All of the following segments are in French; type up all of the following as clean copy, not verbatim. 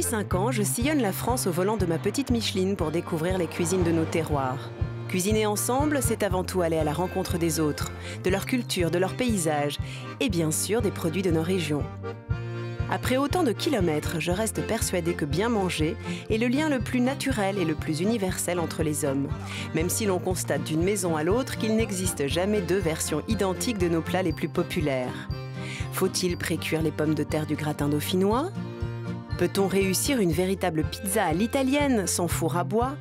Depuis 5 ans, je sillonne la France au volant de ma petite Micheline pour découvrir les cuisines de nos terroirs. Cuisiner ensemble, c'est avant tout aller à la rencontre des autres, de leur culture, de leurs paysages et bien sûr des produits de nos régions. Après autant de kilomètres, je reste persuadée que bien manger est le lien le plus naturel et le plus universel entre les hommes. Même si l'on constate d'une maison à l'autre qu'il n'existe jamais deux versions identiques de nos plats les plus populaires. Faut-il précuire les pommes de terre du gratin dauphinois? Peut-on réussir une véritable pizza à l'italienne sans four à bois?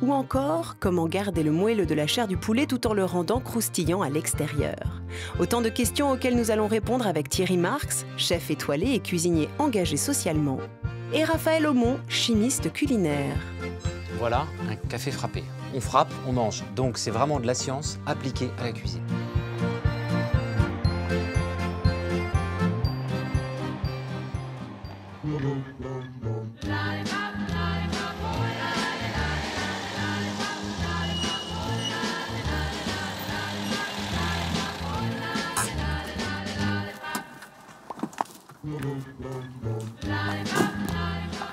Ou encore, comment garder le moelleux de la chair du poulet tout en le rendant croustillant à l'extérieur? Autant de questions auxquelles nous allons répondre avec Thierry Marx, chef étoilé et cuisinier engagé socialement, et Raphaël Haumont, chimiste culinaire. Voilà un café frappé. On frappe, on mange. Donc c'est vraiment de la science appliquée à la cuisine.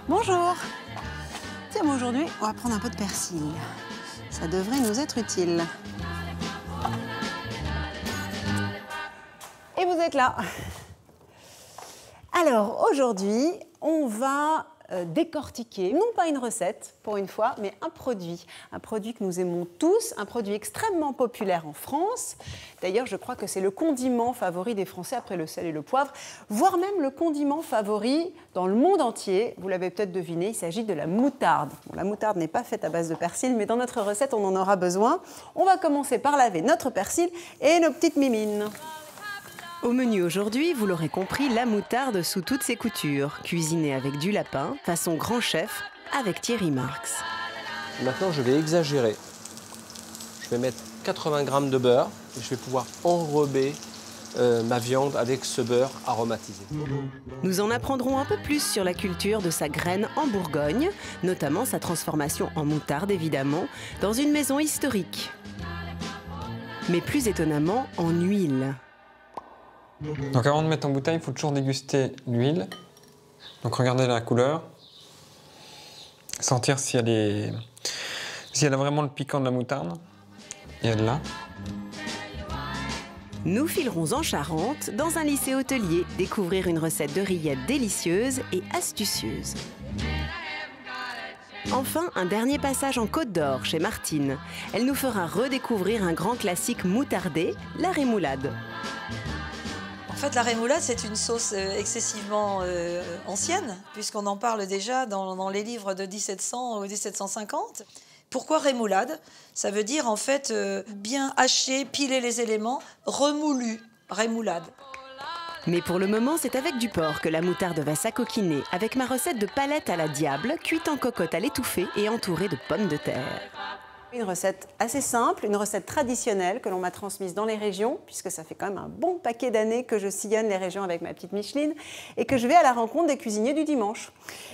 Bonjour. Tiens, aujourd'hui, on va prendre un peu de persil. Ça devrait nous être utile. Et vous êtes là. Alors, aujourd'hui, on va décortiquer, non pas une recette, pour une fois, mais un produit. Un produit que nous aimons tous, un produit extrêmement populaire en France. D'ailleurs, je crois que c'est le condiment favori des Français après le sel et le poivre, voire même le condiment favori dans le monde entier. Vous l'avez peut-être deviné, il s'agit de la moutarde. Bon, la moutarde n'est pas faite à base de persil, mais dans notre recette, on en aura besoin. On va commencer par laver notre persil et nos petites mimines. Au menu aujourd'hui, vous l'aurez compris, la moutarde sous toutes ses coutures, cuisinée avec du lapin, façon grand chef, avec Thierry Marx. Maintenant, je vais exagérer. Je vais mettre 80 g de beurre et je vais pouvoir enrober ma viande avec ce beurre aromatisé. Nous en apprendrons un peu plus sur la culture de sa graine en Bourgogne, notamment sa transformation en moutarde, évidemment, dans une maison historique. Mais plus étonnamment, en huile. Donc avant de mettre en bouteille, il faut toujours déguster l'huile. Donc regardez la couleur, sentir si elle a vraiment le piquant de la moutarde. Et elle l'a. Nous filerons en Charente, dans un lycée hôtelier, découvrir une recette de rillettes délicieuse et astucieuse. Enfin, un dernier passage en Côte d'Or, chez Martine. Elle nous fera redécouvrir un grand classique moutardé, la rémoulade. En fait, la rémoulade, c'est une sauce excessivement ancienne, puisqu'on en parle déjà dans les livres de 1700 ou 1750. Pourquoi rémoulade? Ça veut dire, en fait, bien hacher, piler les éléments, remoulu, rémoulade. Mais pour le moment, c'est avec du porc que la moutarde va s'acoquiner, avec ma recette de palette à la diable, cuite en cocotte à l'étouffée et entourée de pommes de terre. Une recette assez simple, une recette traditionnelle que l'on m'a transmise dans les régions, puisque ça fait quand même un bon paquet d'années que je sillonne les régions avec ma petite Micheline et que je vais à la rencontre des cuisiniers du dimanche.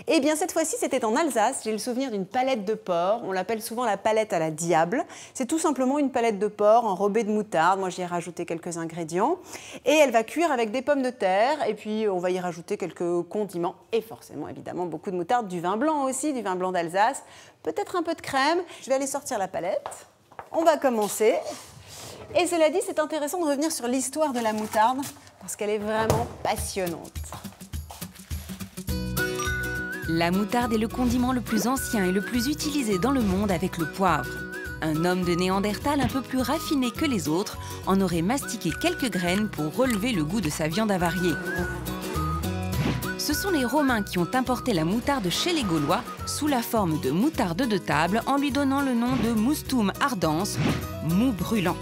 Et bien cette fois-ci, c'était en Alsace, j'ai le souvenir d'une palette de porc, on l'appelle souvent la palette à la diable. C'est tout simplement une palette de porc enrobée de moutarde, moi j'y ai rajouté quelques ingrédients, et elle va cuire avec des pommes de terre, et puis on va y rajouter quelques condiments, et forcément évidemment beaucoup de moutarde, du vin blanc aussi, du vin blanc d'Alsace, peut-être un peu de crème. Je vais aller sortir la palette. On va commencer. Et cela dit, c'est intéressant de revenir sur l'histoire de la moutarde parce qu'elle est vraiment passionnante. La moutarde est le condiment le plus ancien et le plus utilisé dans le monde avec le poivre. Un homme de Néandertal un peu plus raffiné que les autres en aurait mastiqué quelques graines pour relever le goût de sa viande avariée. Ce sont les Romains qui ont importé la moutarde chez les Gaulois sous la forme de moutarde de table en lui donnant le nom de moustum ardens, mou brûlant.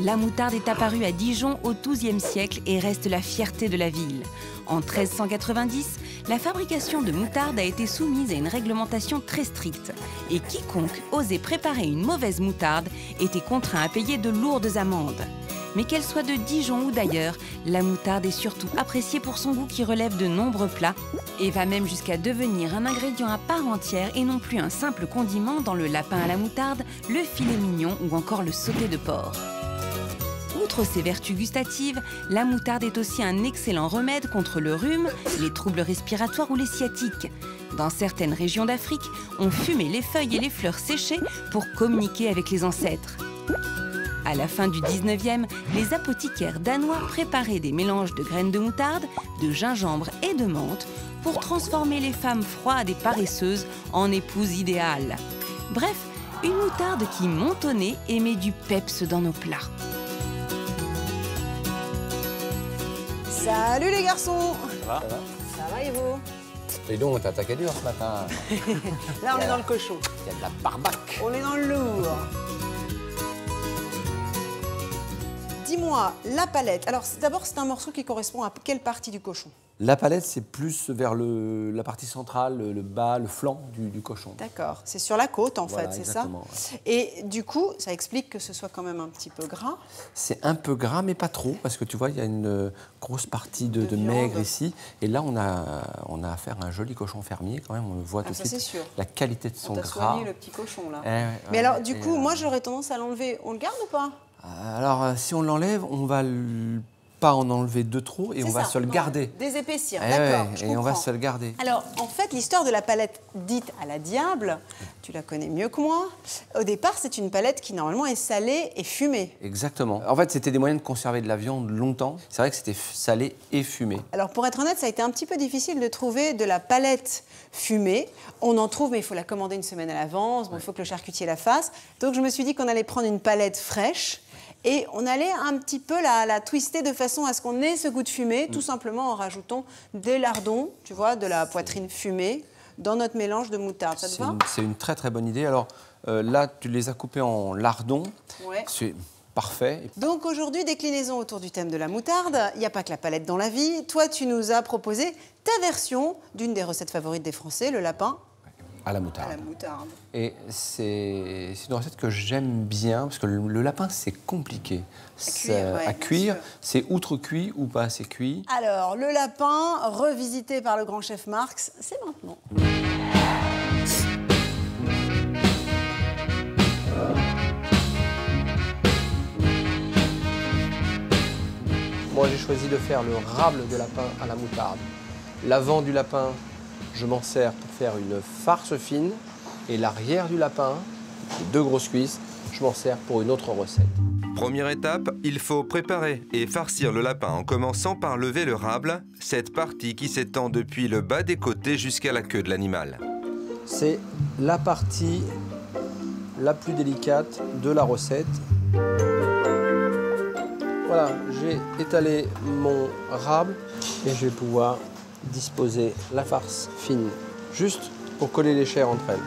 La moutarde est apparue à Dijon au XIIe siècle et reste la fierté de la ville. En 1390, la fabrication de moutarde a été soumise à une réglementation très stricte et quiconque osait préparer une mauvaise moutarde était contraint à payer de lourdes amendes. Mais qu'elle soit de Dijon ou d'ailleurs, la moutarde est surtout appréciée pour son goût qui relève de nombreux plats et va même jusqu'à devenir un ingrédient à part entière et non plus un simple condiment dans le lapin à la moutarde, le filet mignon ou encore le sauté de porc. Outre ses vertus gustatives, la moutarde est aussi un excellent remède contre le rhume, les troubles respiratoires ou les sciatiques. Dans certaines régions d'Afrique, on fumait les feuilles et les fleurs séchées pour communiquer avec les ancêtres. À la fin du 19e, les apothicaires danois préparaient des mélanges de graines de moutarde, de gingembre et de menthe pour transformer les femmes froides et paresseuses en épouses idéales. Bref, une moutarde qui, montonnée, émet du peps dans nos plats. Salut les garçons! Ça va? Ça va et vous? Et donc, on t'a attaqué dur ce matin. Là, on est dans le cochon. Il y a de la barbaque. On est dans le lourd. Dis-moi, la palette. Alors, d'abord, c'est un morceau qui correspond à quelle partie du cochon? La palette, c'est plus vers la partie centrale, le bas, le flanc du cochon. D'accord. C'est sur la côte, en fait, c'est ça? Ouais. Et du coup, ça explique que ce soit quand même un petit peu gras? C'est un peu gras, mais pas trop, parce que tu vois, il y a une grosse partie de maigre ici. Et là, on a affaire à un joli cochon fermier, quand même. On voit tout de suite la qualité de son gras. On a soigné le petit cochon, là. Mais alors, du coup, moi, j'aurais tendance à l'enlever. On le garde ou pas? Alors, si on l'enlève, on va pas en enlever de trop et on va se le garder. Désépaissir, d'accord, je comprends. Et on va se le garder. Alors, en fait, l'histoire de la palette dite à la diable, tu la connais mieux que moi. Au départ, c'est une palette qui, normalement, est salée et fumée. Exactement. En fait, c'était des moyens de conserver de la viande longtemps. C'est vrai que c'était salé et fumé. Alors, pour être honnête, ça a été un petit peu difficile de trouver de la palette fumée. On en trouve, mais il faut la commander une semaine à l'avance. Bon, il faut que le charcutier la fasse. Donc, je me suis dit qu'on allait prendre une palette fraîche. Et on allait un petit peu la twister de façon à ce qu'on ait ce goût de fumée, tout simplement en rajoutant des lardons, tu vois, de la poitrine fumée, dans notre mélange de moutarde. Ça te va ? C'est une très très bonne idée. Alors là, tu les as coupés en lardons. Ouais. C'est parfait. Donc aujourd'hui, déclinaison autour du thème de la moutarde. Il n'y a pas que la palette dans la vie. Toi, tu nous as proposé ta version d'une des recettes favorites des Français, le lapin. À la moutarde. À la moutarde. Et c'est une recette que j'aime bien, parce que le lapin, c'est compliqué. À cuire, c'est outre-cuit ou pas assez cuit. Alors, le lapin, revisité par le grand chef Marx, c'est maintenant. Moi, j'ai choisi de faire le rable de lapin à la moutarde. L'avant du lapin, je m'en sers pour faire une farce fine et l'arrière du lapin, les deux grosses cuisses, je m'en sers pour une autre recette. Première étape, il faut préparer et farcir le lapin en commençant par lever le rable, cette partie qui s'étend depuis le bas des côtés jusqu'à la queue de l'animal. C'est la partie la plus délicate de la recette. Voilà, j'ai étalé mon rable et je vais pouvoir disposer la farce fine, juste pour coller les chairs entre elles.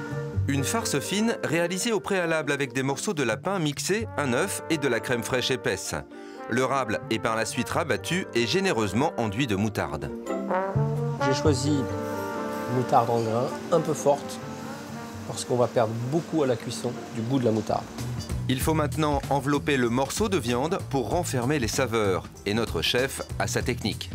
Une farce fine réalisée au préalable avec des morceaux de lapin mixés, un œuf et de la crème fraîche épaisse. Le rable est par la suite rabattu et généreusement enduit de moutarde. J'ai choisi une moutarde en grain un peu forte parce qu'on va perdre beaucoup à la cuisson du goût de la moutarde. Il faut maintenant envelopper le morceau de viande pour renfermer les saveurs. Et notre chef a sa technique.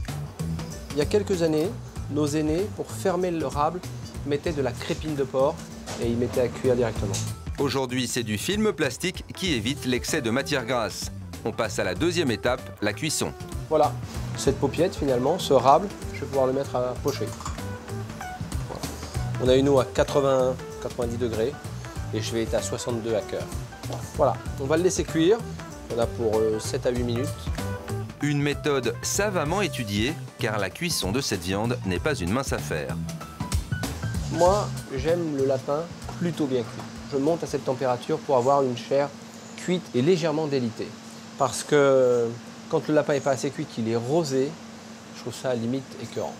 Il y a quelques années, nos aînés, pour fermer le rable, mettaient de la crépine de porc et ils mettaient à cuire directement. Aujourd'hui, c'est du film plastique qui évite l'excès de matière grasse. On passe à la deuxième étape, la cuisson. Voilà, cette paupiette finalement, ce rable, je vais pouvoir le mettre à pocher. Voilà. On a une eau à 80-90 degrés et je vais être à 62 à cœur. Voilà, on va le laisser cuire. On a pour 7 à 8 minutes. Une méthode savamment étudiée, car la cuisson de cette viande n'est pas une mince affaire. Moi, j'aime le lapin plutôt bien cuit. Je monte à cette température pour avoir une chair cuite et légèrement délitée. Parce que quand le lapin n'est pas assez cuit, qu'il est rosé, je trouve ça à la limite écœurant.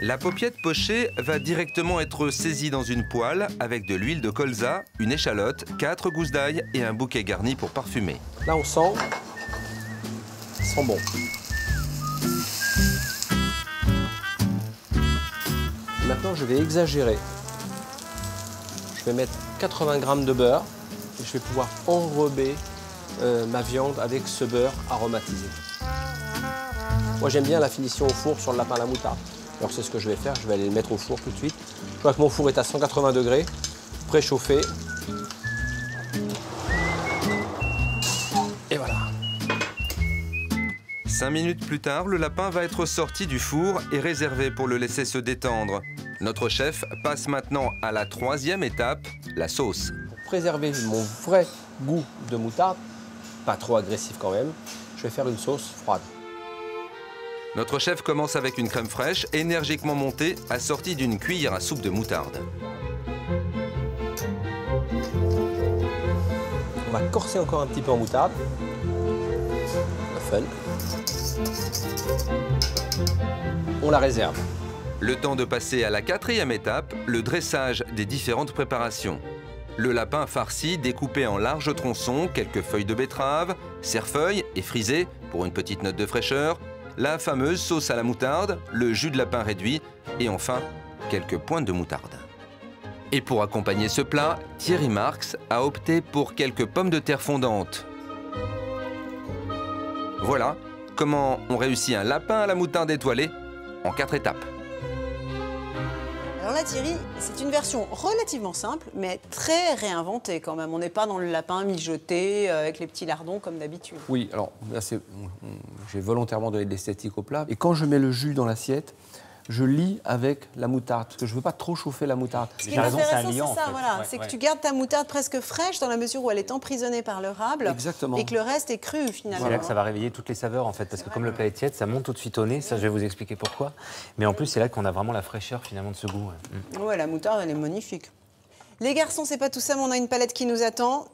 La paupiette pochée va directement être saisie dans une poêle avec de l'huile de colza, une échalote, 4 gousses d'ail et un bouquet garni pour parfumer. Là, on sent... Sent bon. Maintenant, je vais exagérer. Je vais mettre 80 g de beurre et je vais pouvoir enrober ma viande avec ce beurre aromatisé. Moi, j'aime bien la finition au four sur le lapin à la moutarde. Alors, c'est ce que je vais faire. Je vais aller le mettre au four tout de suite. Je vois que mon four est à 180 degrés, préchauffé. Et voilà. 5 minutes plus tard, le lapin va être sorti du four et réservé pour le laisser se détendre. Notre chef passe maintenant à la troisième étape, la sauce. Pour préserver mon vrai goût de moutarde, pas trop agressif quand même, je vais faire une sauce froide. Notre chef commence avec une crème fraîche, énergiquement montée, assortie d'une cuillère à soupe de moutarde. On va corser encore un petit peu en moutarde. Fun. On la réserve. Le temps de passer à la quatrième étape, le dressage des différentes préparations. Le lapin farci découpé en larges tronçons, quelques feuilles de betterave, cerfeuil et frisé pour une petite note de fraîcheur, la fameuse sauce à la moutarde, le jus de lapin réduit et enfin quelques pointes de moutarde. Et pour accompagner ce plat, Thierry Marx a opté pour quelques pommes de terre fondantes. Voilà comment on réussit un lapin à la moutarde étoilée en 4 étapes. Alors là, Thierry, c'est une version relativement simple, mais très réinventée quand même. On n'est pas dans le lapin mijoté avec les petits lardons comme d'habitude. Oui, alors là, j'ai volontairement donné de l'esthétique au plat. Et quand je mets le jus dans l'assiette, je lie avec la moutarde, parce que je ne veux pas trop chauffer la moutarde. Ce qui est intéressant, c'est ça, voilà. C'est que tu gardes ta moutarde presque fraîche dans la mesure où elle est emprisonnée par le râble. Exactement. Et que le reste est cru, finalement. C'est là que ça va réveiller toutes les saveurs, en fait, parce que comme le plat est tiède, ça monte tout de suite au nez, ça je vais vous expliquer pourquoi. Mais en plus, c'est là qu'on a vraiment la fraîcheur, finalement, de ce goût. Ouais, la moutarde, elle est magnifique. Les garçons, c'est pas tout ça, mais on a une palette qui nous attend.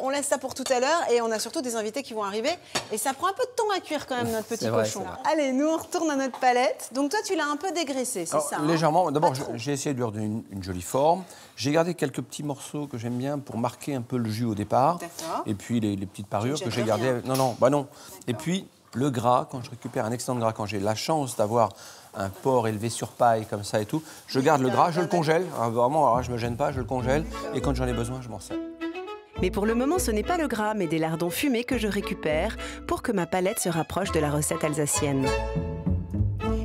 On laisse ça pour tout à l'heure et on a surtout des invités qui vont arriver. Et ça prend un peu de temps à cuire quand même, notre petit cochon. Allez, nous, on retourne à notre palette. Donc toi, tu l'as un peu dégraissé, c'est ça? Légèrement. D'abord, j'ai essayé de lui redonner une jolie forme. J'ai gardé quelques petits morceaux que j'aime bien pour marquer un peu le jus au départ. Et puis les petites parures que j'ai gardées. Non, non, bah non. Et puis le gras, quand je récupère un excellent gras, quand j'ai la chance d'avoir un porc élevé sur paille comme ça et tout, je garde le gras, je le congèle. Vraiment, alors là, je me gêne pas, je le congèle. Et quand j'en ai besoin, je m'en sers. Mais pour le moment, ce n'est pas le gras, mais des lardons fumés que je récupère pour que ma palette se rapproche de la recette alsacienne.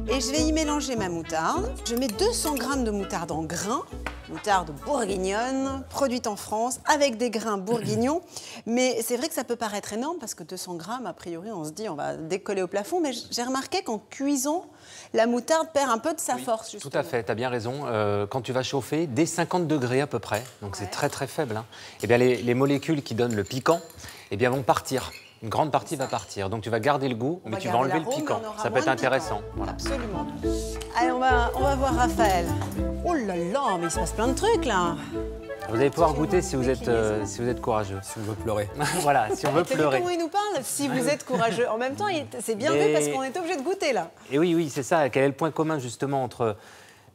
Et je vais y mélanger ma moutarde. Je mets 200 g de moutarde en grains. Moutarde bourguignonne, produite en France, avec des grains bourguignons. Mais c'est vrai que ça peut paraître énorme, parce que 200 grammes, a priori, on se dit, on va décoller au plafond. Mais j'ai remarqué qu'en cuisant, la moutarde perd un peu de sa force, justement. Tout à fait, tu as bien raison. Quand tu vas chauffer, dès 50 degrés à peu près, donc c'est très très faible, hein, et bien les molécules qui donnent le piquant vont partir. Une grande partie va partir, donc tu vas garder le goût, mais tu vas enlever le piquant. Ça peut être intéressant. Voilà. Absolument. Allez, on va voir Raphaël. Oh là là, mais il se passe plein de trucs, là. Vous allez pouvoir goûter si vous êtes, courageux. Si on veut pleurer. Voilà, si on veut pleurer. Comment il nous parle? Si vous êtes courageux. En même temps, c'est bien vu parce qu'on est obligé de goûter, là. Et oui, oui, c'est ça. Quel est le point commun, justement, entre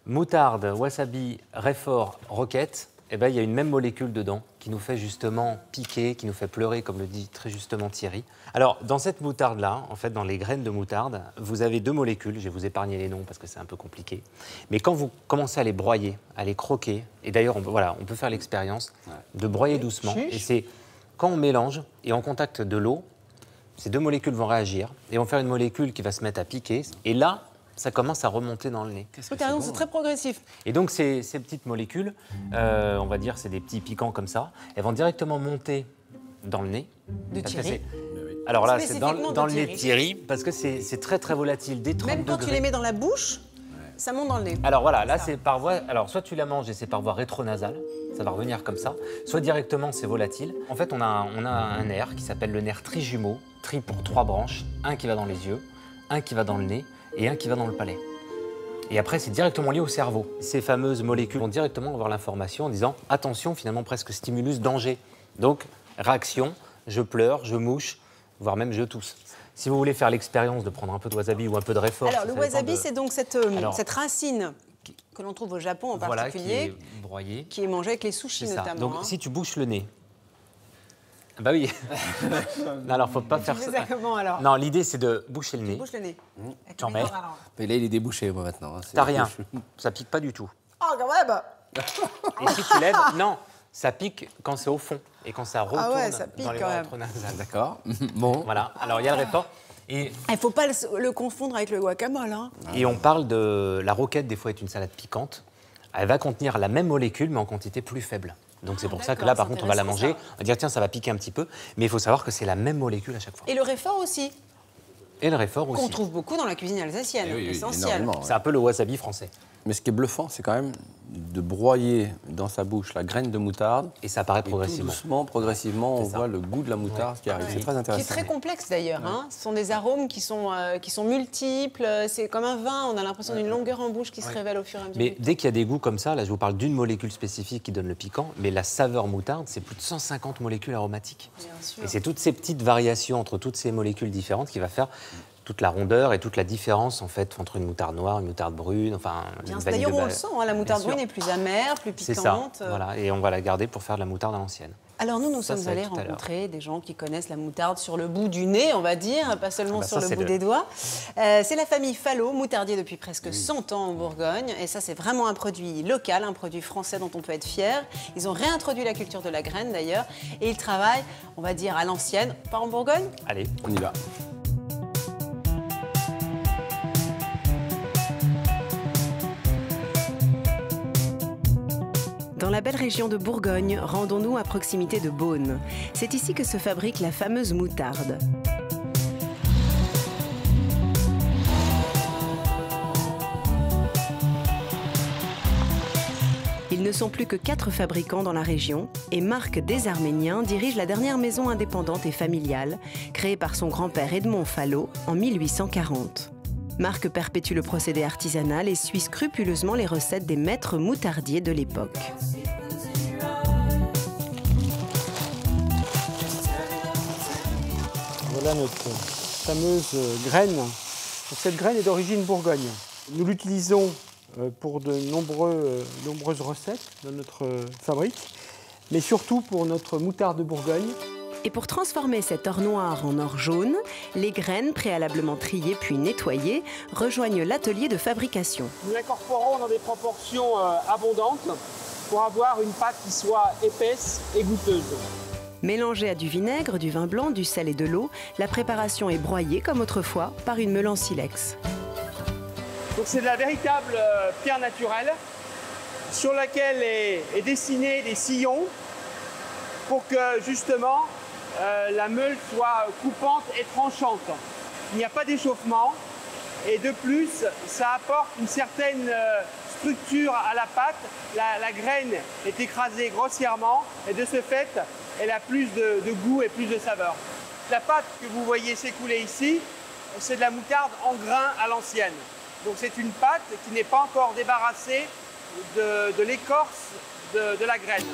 moutarde, wasabi, réfort, roquette? Eh bien, il y a une même molécule dedans qui nous fait justement piquer, qui nous fait pleurer, comme le dit très justement Thierry. Alors, dans cette moutarde-là, en fait, dans les graines de moutarde, vous avez 2 molécules. Je vais vous épargner les noms parce que c'est un peu compliqué. Mais quand vous commencez à les broyer, à les croquer, et d'ailleurs, voilà, on peut faire l'expérience de broyer doucement. Et c'est quand on mélange et en contact de l'eau, ces 2 molécules vont réagir et vont faire une molécule qui va se mettre à piquer. Et là, ça commence à remonter dans le nez. C'est très progressif. Et donc, ces petites molécules, on va dire, c'est des petits piquants comme ça, elles vont directement monter dans le nez. De Thierry. Alors là, c'est dans le nez de Thierry, parce que c'est très, très volatile. Dès 30 degrés. Même quand tu les mets dans la bouche, ça monte dans le nez. Alors voilà, là, c'est par voie... Alors, soit tu la manges et c'est par voie rétronasale, ça va revenir comme ça, soit directement, c'est volatile. En fait, on a un nerf qui s'appelle le nerf trijumeau, tri pour 3 branches, un qui va dans les yeux, un qui va dans le nez, et un qui va dans le palais. Et après, c'est directement lié au cerveau. Ces fameuses molécules vont directement avoir l'information en disant « Attention, finalement, presque stimulus, danger ». Donc, réaction, je pleure, je mouche, voire même je tousse. Si vous voulez faire l'expérience de prendre un peu de wasabi ou un peu de réfort... Alors, le wasabi, c'est donc cette racine que l'on trouve au Japon en particulier, qui est broyée, qui est mangée avec les sushis notamment. Donc, si tu bouches le nez... Bah oui. Non, alors faut pas faire ça. Comment, alors? Non, l'idée c'est de boucher le nez. Bouche le nez. J'en mets. Mais là il est débouché moi maintenant. Hein. T'as rien. Ça pique pas du tout. Oh quand même. Et si tu lèves, non, ça pique quand c'est au fond et quand ça retourne ça pique dans les voies rétronasales. D'accord. Bon. Voilà. Alors il y a le réfort. Et il faut pas le confondre avec le guacamole. Hein. Et on parle de la roquette. Des fois est une salade piquante. Elle va contenir la même molécule mais en quantité plus faible. Donc c'est pour ça que là, par contre, on va la manger, on va dire tiens, ça va piquer un petit peu, mais il faut savoir que c'est la même molécule à chaque fois. Et le réfort aussi? Et le réfort aussi. Qu'on trouve beaucoup dans la cuisine alsacienne, oui, essentiel. Oui. C'est un peu le wasabi français. Mais ce qui est bluffant, c'est quand même de broyer dans sa bouche la graine de moutarde. Et ça apparaît progressivement. Tout doucement, progressivement, on voit le goût de la moutarde qui arrive. Oui. C'est très intéressant. C'est très complexe d'ailleurs. Oui. Hein. Ce sont des arômes qui sont multiples. C'est comme un vin, on a l'impression d'une longueur en bouche qui se révèle au fur et à mesure. Mais dès qu'il y a des goûts comme ça, là je vous parle d'une molécule spécifique qui donne le piquant, mais la saveur moutarde, c'est plus de 150 molécules aromatiques. Bien sûr. Et c'est toutes ces petites variations entre toutes ces molécules différentes qui va faire toute la rondeur et toute la différence en fait entre une moutarde noire, une moutarde brune, enfin. D'ailleurs, on le sent, hein, la moutarde brune est plus amère, plus piquante. C'est ça, voilà, et on va la garder pour faire de la moutarde à l'ancienne. Alors nous, nous sommes allés rencontrer des gens qui connaissent la moutarde sur le bout du nez, on va dire, pas seulement sur le bout des doigts. C'est la famille Fallot, moutardier depuis presque 100 ans en Bourgogne. Et ça, c'est vraiment un produit local, un produit français dont on peut être fier. Ils ont réintroduit la culture de la graine d'ailleurs. Et ils travaillent, on va dire, à l'ancienne. On part en Bourgogne? Allez, on y va. Dans la belle région de Bourgogne, rendons-nous à proximité de Beaune. C'est ici que se fabrique la fameuse moutarde. Ils ne sont plus que 4 fabricants dans la région et Marc Desarméniens dirige la dernière maison indépendante et familiale, créée par son grand-père Edmond Fallot en 1840. Marc perpétue le procédé artisanal et suit scrupuleusement les recettes des maîtres moutardiers de l'époque. Voilà notre fameuse graine. Cette graine est d'origine Bourgogne. Nous l'utilisons pour de nombreuses recettes dans notre fabrique, mais surtout pour notre moutarde de Bourgogne. Et pour transformer cet or noir en or jaune, les graines, préalablement triées puis nettoyées, rejoignent l'atelier de fabrication. Nous l'incorporons dans des proportions abondantes pour avoir une pâte qui soit épaisse et goûteuse. Mélangée à du vinaigre, du vin blanc, du sel et de l'eau, la préparation est broyée, comme autrefois, par une meule en silex. Donc c'est de la véritable pierre naturelle sur laquelle est dessiné des sillons pour que, justement, la meule soit coupante et tranchante. Il n'y a pas d'échauffement et de plus, ça apporte une certaine structure à la pâte. La graine est écrasée grossièrement et de ce fait, elle a plus de goût et plus de saveur. La pâte que vous voyez s'écouler ici, c'est de la moutarde en grains à l'ancienne. Donc c'est une pâte qui n'est pas encore débarrassée de l'écorce de la graine.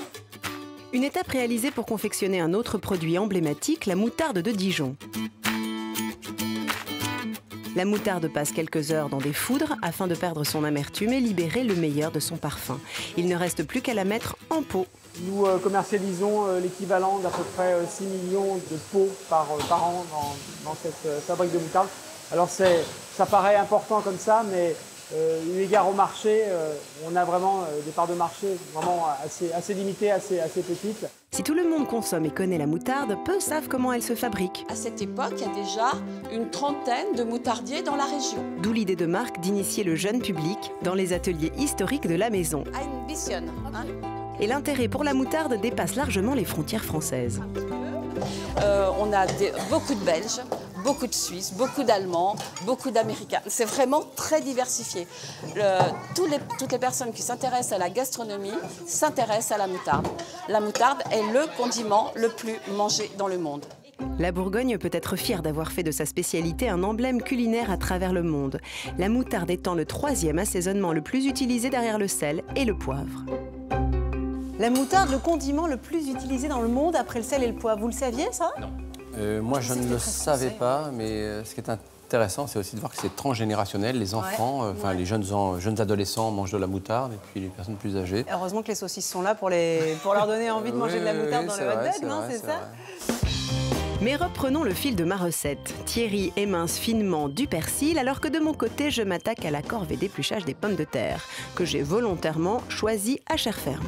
Une étape réalisée pour confectionner un autre produit emblématique, la moutarde de Dijon. La moutarde passe quelques heures dans des foudres afin de perdre son amertume et libérer le meilleur de son parfum. Il ne reste plus qu'à la mettre en pot. Nous commercialisons l'équivalent d'à peu près 6 millions de pots par an dans cette fabrique de moutarde. Alors ça paraît important comme ça, mais eu égard au marché, on a vraiment des parts de marché vraiment assez limitées, assez petites. Si tout le monde consomme et connaît la moutarde, peu savent comment elle se fabrique. À cette époque, il y a déjà une trentaine de moutardiers dans la région. D'où l'idée de Marc d'initier le jeune public dans les ateliers historiques de la maison. Et l'intérêt pour la moutarde dépasse largement les frontières françaises. On a beaucoup de Belges, beaucoup de Suisses, beaucoup d'Allemands, beaucoup d'Américains. C'est vraiment très diversifié. Toutes les personnes qui s'intéressent à la gastronomie s'intéressent à la moutarde. La moutarde est le condiment le plus mangé dans le monde. La Bourgogne peut être fière d'avoir fait de sa spécialité un emblème culinaire à travers le monde. La moutarde étant le 3e assaisonnement le plus utilisé derrière le sel et le poivre. La moutarde, le condiment le plus utilisé dans le monde après le sel et le poivre. Vous le saviez, ça? Non. Moi, je ne le savais pas, mais ce qui est intéressant, c'est aussi de voir que c'est transgénérationnel. Les enfants, les jeunes adolescents mangent de la moutarde, et puis les personnes plus âgées. Heureusement que les saucisses sont là pour leur donner envie de manger de la moutarde dans le hot dog, non? C'est ça. Mais reprenons le fil de ma recette. Thierry émince finement du persil, alors que de mon côté, je m'attaque à la corvée d'épluchage des pommes de terre, que j'ai volontairement choisie à chair ferme.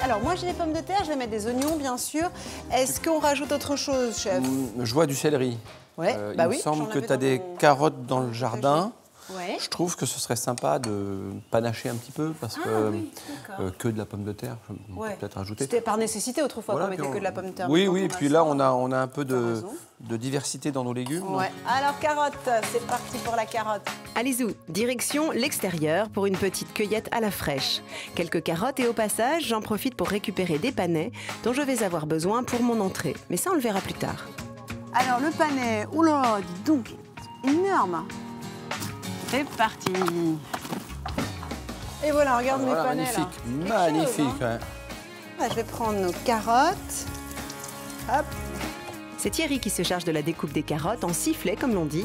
Alors moi j'ai des pommes de terre, je vais mettre des oignons bien sûr. Est-ce qu'on rajoute autre chose, chef? Je vois du céleri. Ouais, il me semble que tu as des carottes dans le jardin. Ouais. Je trouve que ce serait sympa de panacher un petit peu, parce que oui, que de la pomme de terre, ouais. Peut-être ajouter. C'était par nécessité autrefois, voilà, qu'on mettait que de la pomme de terre. Oui, oui, et puis là, on a un peu de diversité dans nos légumes. Ouais. Alors, carottes, c'est parti pour la carotte. Allez-y, direction l'extérieur pour une petite cueillette à la fraîche. Quelques carottes et au passage, j'en profite pour récupérer des panais dont je vais avoir besoin pour mon entrée. Mais ça, on le verra plus tard. Alors, le panais, oula, dis donc, énorme. C'est parti. Et voilà, regarde mes panais, magnifique, là. Magnifique, hein. Ouais. Je vais prendre nos carottes. Hop. C'est Thierry qui se charge de la découpe des carottes en sifflet, comme l'on dit.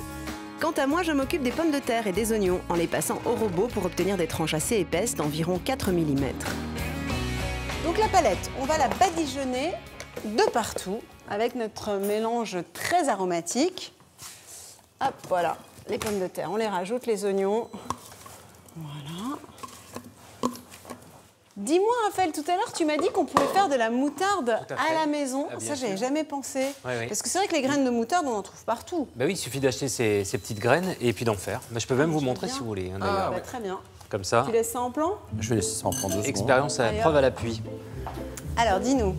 Quant à moi, je m'occupe des pommes de terre et des oignons en les passant au robot pour obtenir des tranches assez épaisses d'environ 4 mm. Donc la palette, on va la badigeonner de partout avec notre mélange très aromatique. Hop, voilà, les pommes de terre, on les rajoute, les oignons. Voilà. Dis-moi, Raphaël, tout à l'heure, tu m'as dit qu'on pouvait faire de la moutarde à la maison. Ah, ça, j'avais jamais pensé. Oui, oui. Parce que c'est vrai que les graines de moutarde, on en trouve partout. Bah oui, il suffit d'acheter ces petites graines et puis d'en faire. Mais je peux même vous montrer si vous voulez. Hein, ah, bah, ouais. Très bien. Comme ça. Tu laisses ça en plan? Je vais laisser ça en plan 2 secondes. Expérience à la preuve à l'appui. Alors, dis-nous.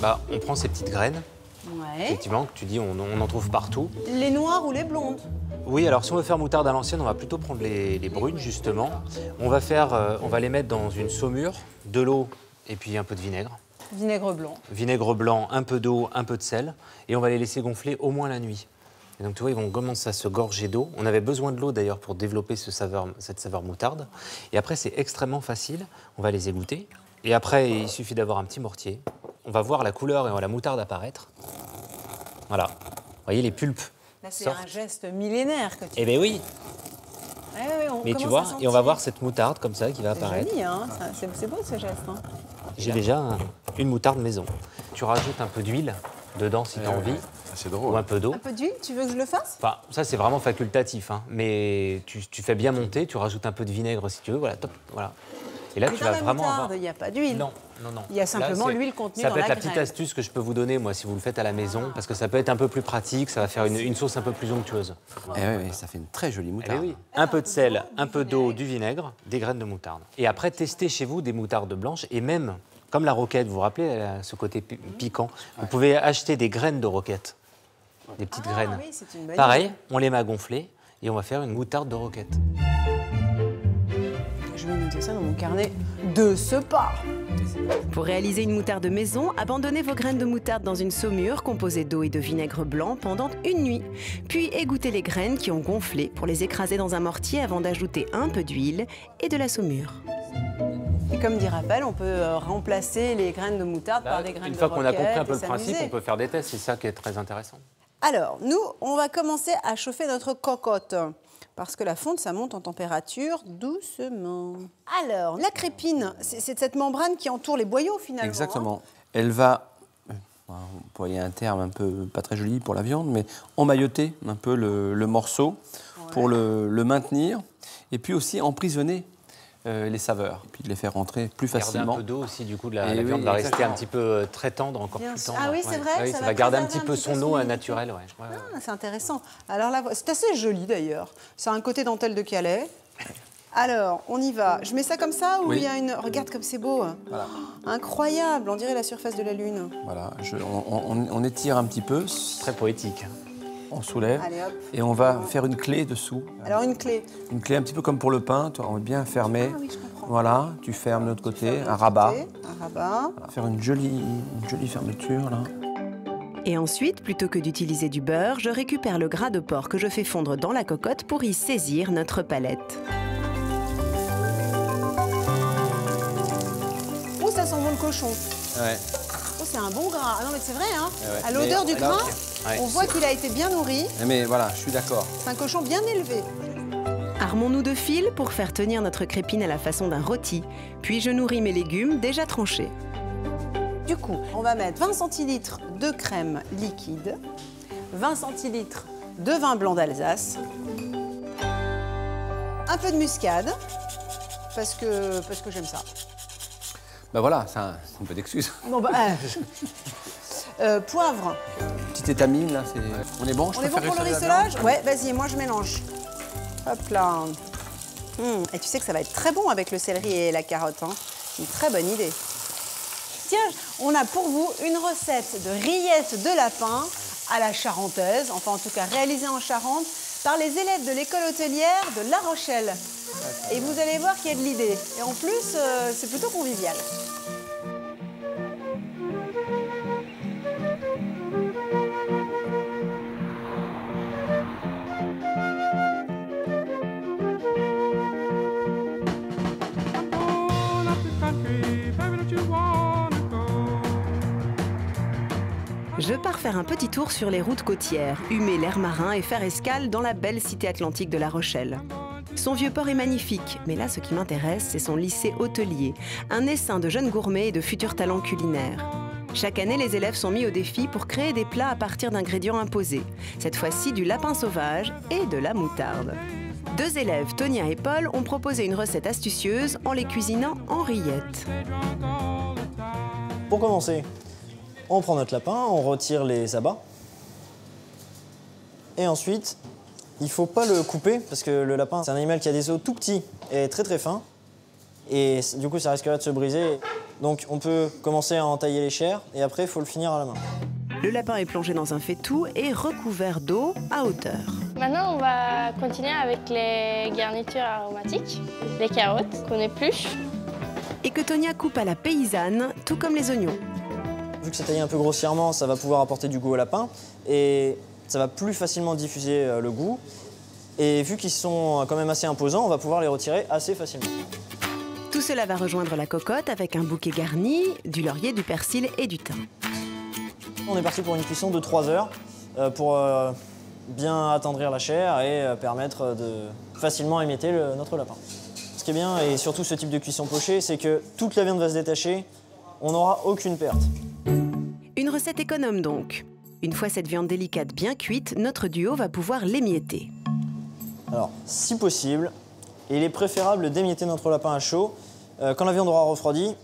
Bah, on prend ces petites graines. Ouais. Effectivement, tu dis, on en trouve partout. Les noires ou les blondes? Oui, alors si on veut faire moutarde à l'ancienne, on va plutôt prendre les brunes, justement. On va les mettre dans une saumure, de l'eau et puis un peu de vinaigre. Vinaigre blanc. Vinaigre blanc, un peu d'eau, un peu de sel. Et on va les laisser gonfler au moins la nuit. Et donc, tu vois, ils vont commencer à se gorger d'eau. On avait besoin de l'eau, d'ailleurs, pour développer cette saveur moutarde. Et après, c'est extrêmement facile. On va les égoutter. Et après, il suffit d'avoir un petit mortier. On va voir la couleur et on va la moutarde apparaître. Voilà. Vous voyez les pulpes. Là, c'est un geste millénaire que tu fais. Eh bien oui. Ouais, on mais tu vois, et on va voir cette moutarde comme ça qui va apparaître. C'est joli, hein. C'est beau ce geste. Hein. J'ai déjà une moutarde maison. Tu rajoutes un peu d'huile dedans si tu as envie. C'est drôle. Ou un peu d'eau. Un peu d'huile, tu veux que je le fasse? Enfin, ça, c'est vraiment facultatif. Hein. Mais tu fais bien monter, tu rajoutes un peu de vinaigre si tu veux. Voilà, top. Voilà. Et là, mais tu vas vraiment avoir. Il n'y a pas d'huile. Non, non, non. Il y a simplement l'huile contenue dans la graine. Ça peut être la petite astuce que je peux vous donner, moi, si vous le faites à la maison, parce que ça peut être un peu plus pratique, ça va faire une sauce un peu plus onctueuse. Et oui, ça fait une très jolie moutarde. Oui. Un peu de sel, un peu d'eau, du vinaigre, des graines de moutarde. Et après, testez chez vous des moutardes blanches et même, comme la roquette, vous vous rappelez, elle a ce côté piquant, vous pouvez acheter des graines de roquette, des petites graines. Oui, c'est une bonne idée. Pareil, on les met à gonfler et on va faire une moutarde de roquette. Je vais noter ça dans mon carnet de ce pas. Pour réaliser une moutarde maison, abandonnez vos graines de moutarde dans une saumure composée d'eau et de vinaigre blanc pendant une nuit. Puis égouttez les graines qui ont gonflé pour les écraser dans un mortier avant d'ajouter un peu d'huile et de la saumure. Et comme dit Raphaël, on peut remplacer les graines de moutarde par des graines de roquette. Une fois qu'on a compris un peu le principe, on peut faire des tests. C'est ça qui est très intéressant. Alors, nous, on va commencer à chauffer notre cocotte. Parce que la fonte, ça monte en température doucement. Alors, la crépine, c'est cette membrane qui entoure les boyaux, finalement. Exactement. Hein. Elle va, on peut y avoir un terme un peu pas très joli pour la viande, mais emmailloter un peu le morceau pour le maintenir. Et puis aussi emprisonner les saveurs. Et puis de les faire rentrer plus facilement. Garder un peu d'eau aussi, du coup, la viande va rester un petit peu très tendre, encore plus tendre. Ah oui, c'est vrai. Ça va garder un petit peu son eau naturelle. Ouais. Ah, c'est intéressant. Alors là, c'est assez joli d'ailleurs. Ça a un côté dentelle de Calais. Alors, on y va. Je mets ça comme ça ou il y a une... Regarde comme c'est beau. Voilà. Oh, incroyable, on dirait la surface de la Lune. Voilà, on étire un petit peu. Très poétique. On soulève. Allez, et on va faire une clé dessous. Alors une clé? Une clé un petit peu comme pour le pain, on est bien fermé. Ah oui, je comprends. Voilà, tu fermes de l'autre côté, un rabat. Voilà, faire une jolie fermeture là. Et ensuite, plutôt que d'utiliser du beurre, je récupère le gras de porc que je fais fondre dans la cocotte pour y saisir notre palette. Oh, ça sent bon le cochon. Ouais. Oh, c'est un bon gras. Ah non, mais c'est vrai, hein. Ouais. À l'odeur du gras. Ouais, on voit qu'il a été bien nourri. Mais voilà, je suis d'accord. C'est un cochon bien élevé. Armons-nous de fils pour faire tenir notre crépine à la façon d'un rôti. Puis je nourris mes légumes déjà tranchés. Du coup, on va mettre 20 centilitres de crème liquide, 20 centilitres de vin blanc d'Alsace, un peu de muscade, parce que j'aime ça. Ben voilà, c'est une bonne excuse. Bon bah, poivre. Petite étamine, là, c'est... On est bon pour le rissolage? Ouais, vas-y, moi je mélange. Hop là. Et tu sais que ça va être très bon avec le céleri et la carotte, hein. Une très bonne idée. Tiens, on a pour vous une recette de rillettes de lapin à la charentaise, enfin en tout cas réalisée en Charente par les élèves de l'école hôtelière de La Rochelle. Et vous allez voir qu'il y a de l'idée. Et en plus, c'est plutôt convivial. Je pars faire un petit tour sur les routes côtières, humer l'air marin et faire escale dans la belle cité atlantique de La Rochelle. Son vieux port est magnifique, mais là ce qui m'intéresse, c'est son lycée hôtelier, un essaim de jeunes gourmets et de futurs talents culinaires. Chaque année, les élèves sont mis au défi pour créer des plats à partir d'ingrédients imposés, cette fois-ci du lapin sauvage et de la moutarde. Deux élèves, Tonya et Paul, ont proposé une recette astucieuse en les cuisinant en rillettes. Pour commencer, on prend notre lapin, on retire les abats. Et ensuite, il ne faut pas le couper parce que le lapin, c'est un animal qui a des os tout petits et très fins. Et du coup, ça risquerait de se briser. Donc on peut commencer à entailler les chairs et après, il faut le finir à la main. Le lapin est plongé dans un faitout et recouvert d'eau à hauteur. Maintenant, on va continuer avec les garnitures aromatiques, les carottes qu'on épluche. Et que Tonya coupe à la paysanne, tout comme les oignons. Vu que c'est taillé un peu grossièrement, ça va pouvoir apporter du goût au lapin et ça va plus facilement diffuser le goût. Et vu qu'ils sont quand même assez imposants, on va pouvoir les retirer assez facilement. Tout cela va rejoindre la cocotte avec un bouquet garni, du laurier, du persil et du thym. On est parti pour une cuisson de 3 heures pour bien attendrir la chair et permettre de facilement émietter notre lapin. Ce qui est bien, et surtout ce type de cuisson pochée, c'est que toute la viande va se détacher, on n'aura aucune perte. Une recette économe donc. Une fois cette viande délicate bien cuite, notre duo va pouvoir l'émietter. Alors, si possible, il est préférable d'émietter notre lapin à chaud. Quand la viande aura refroidi,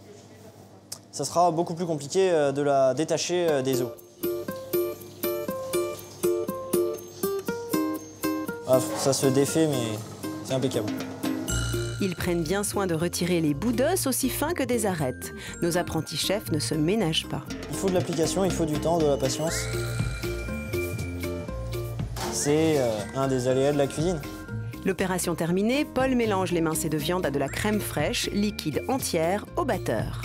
ça sera beaucoup plus compliqué de la détacher des os. Ah, ça se défait, mais c'est impeccable. Ils prennent bien soin de retirer les bouts d'os aussi fins que des arêtes. Nos apprentis chefs ne se ménagent pas. Il faut de l'application, il faut du temps, de la patience. C'est un des aléas de la cuisine. L'opération terminée, Paul mélange les mincées de viande à de la crème fraîche, liquide entière, au batteur.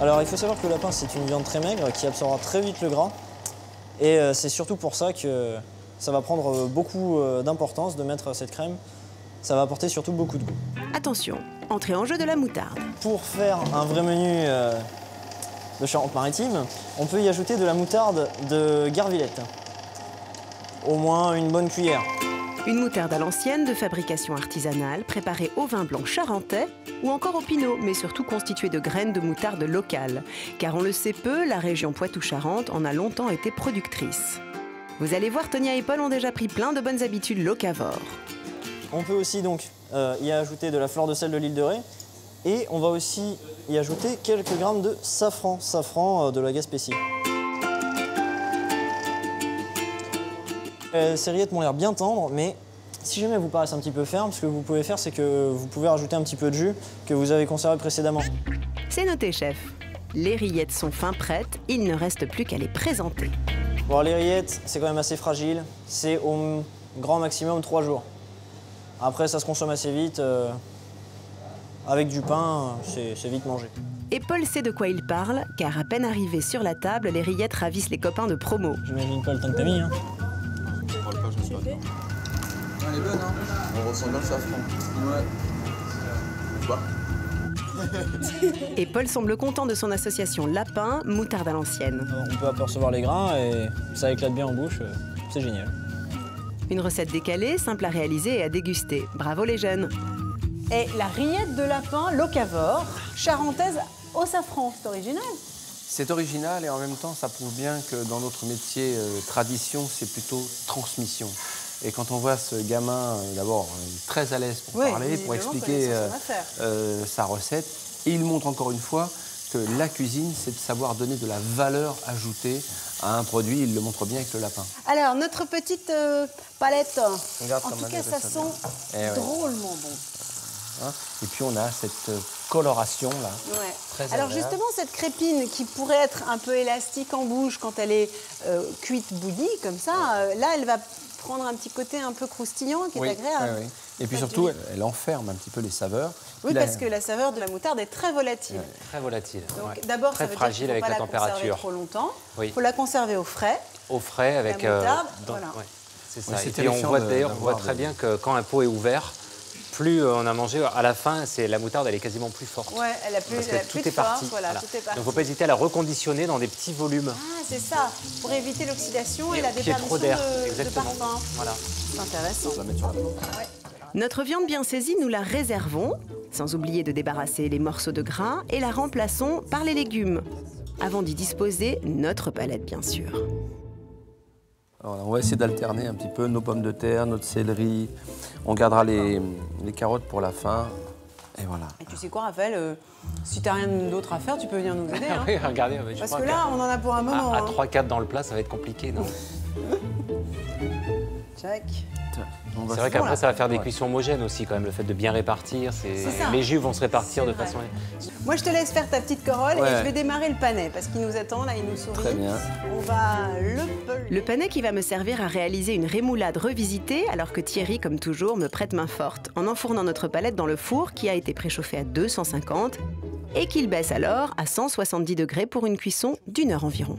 Alors il faut savoir que le lapin, c'est une viande très maigre qui absorbera très vite le gras. Et c'est surtout pour ça que ça va prendre beaucoup d'importance de mettre cette crème. Ça va apporter surtout beaucoup de goût. Attention, entrée en jeu de la moutarde. Pour faire un vrai menu de Charente-Maritime, on peut y ajouter de la moutarde de Carvillette. Au moins une bonne cuillère. Une moutarde à l'ancienne de fabrication artisanale, préparée au vin blanc charentais ou encore au pinot, mais surtout constituée de graines de moutarde locale. Car on le sait peu, la région Poitou-Charentes en a longtemps été productrice. Vous allez voir, Tonya et Paul ont déjà pris plein de bonnes habitudes locavores. On peut aussi donc y ajouter de la fleur de sel de l'île de Ré et on va aussi y ajouter quelques grammes de safran, de la Gaspésie. Ces rillettes m'ont l'air bien tendres, mais si jamais elles vous paraissent un petit peu fermes, ce que vous pouvez faire, c'est que vous pouvez rajouter un petit peu de jus que vous avez conservé précédemment. C'est noté, chef. Les rillettes sont fin prêtes, il ne reste plus qu'à les présenter. Bon, les rillettes, c'est quand même assez fragile. C'est au grand maximum 3 jours. Après, ça se consomme assez vite. Avec du pain, c'est vite mangé. Et Paul sait de quoi il parle, car à peine arrivé sur la table, les rillettes ravissent les copains de promo. J'imagine pas le temps que t'as mis, hein. Je parle pas, je me suis pas dedans. Elle est bonne, hein. On ressent bien le safran. Ouais. Bah. Et Paul semble content de son association lapin, moutarde à l'ancienne. On peut apercevoir les grains et ça éclate bien en bouche, c'est génial. Une recette décalée, simple à réaliser et à déguster. Bravo les jeunes. Et la rillette de lapin locavore, charentaise au safran, c'est original. C'est original et en même temps ça prouve bien que dans notre métier, tradition, c'est plutôt transmission. Et quand on voit ce gamin, d'abord, très à l'aise pour parler, pour expliquer sa recette, et il montre encore une fois que la cuisine, c'est de savoir donner de la valeur ajoutée à un produit. Il le montre bien avec le lapin. Alors, notre petite palette, regarde en tout cas, ça sent drôlement bon. Hein, et puis, on a cette coloration, là. Ouais. Très alors, agréable. Justement, cette crépine qui pourrait être un peu élastique en bouche quand elle est cuite, bouillie, comme ça, ouais. Là, elle va prendre un petit côté un peu croustillant qui est agréable. Oui, oui. Et puis surtout, elle enferme un petit peu les saveurs. Oui, parce que la saveur de la moutarde est très volatile. Oui, très volatile. Donc d'abord, ça veut dire qu'il ne faut pas la conserver trop longtemps. Il faut la conserver au frais. Au frais, avec la moutarde, voilà. Ouais. C'est ça. Oui, et on voit d'ailleurs, on voit très bien que quand un pot est ouvert, plus on a mangé, à la fin, la moutarde, elle est quasiment plus forte. Oui, elle a plus, parce que elle a plus de force, voilà, voilà. Tout est parti. Donc, il ne faut pas hésiter à la reconditionner dans des petits volumes. Ah, c'est ça, pour éviter l'oxydation et la déperdition de parfum. Voilà. C'est intéressant. On va mettre sur la table. Notre viande bien saisie, nous la réservons, sans oublier de débarrasser les morceaux de gras, et la remplaçons par les légumes, avant d'y disposer notre palette, bien sûr. Alors, on va essayer d'alterner un petit peu nos pommes de terre, notre céleri. On gardera les carottes pour la fin. Et voilà. Et tu sais quoi, Raphaël, si tu n'as rien d'autre à faire, tu peux venir nous aider. Hein. Oui, regardez, je parce que là, on en a pour un moment. À 3-4 dans le plat, ça va être compliqué, non? Check. C'est vrai qu'après, ça va faire des cuissons homogènes aussi, quand même, le fait de bien répartir. Les jus vont se répartir de façon... Moi, je te laisse faire ta petite corolle et je vais démarrer le panais, parce qu'il nous attend, là, il nous sourit. Très bien. On va le panais qui va me servir à réaliser une rémoulade revisitée, alors que Thierry, comme toujours, me prête main forte, en enfournant notre palette dans le four qui a été préchauffé à 250 et qu'il baisse alors à 170 degrés pour une cuisson d'une heure environ.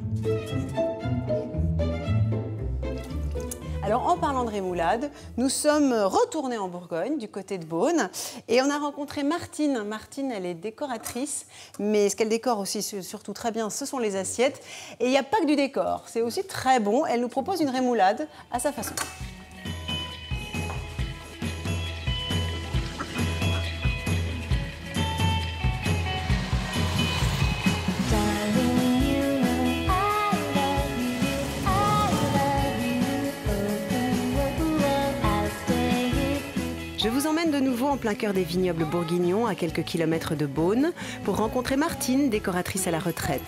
Alors, en parlant de rémoulade, nous sommes retournés en Bourgogne, du côté de Beaune, et on a rencontré Martine. Martine, elle est décoratrice, mais ce qu'elle décore aussi, surtout très bien, ce sont les assiettes. Et il n'y a pas que du décor, c'est aussi très bon. Elle nous propose une rémoulade à sa façon. Je vous emmène de nouveau en plein cœur des vignobles bourguignons, à quelques kilomètres de Beaune, pour rencontrer Martine, décoratrice à la retraite.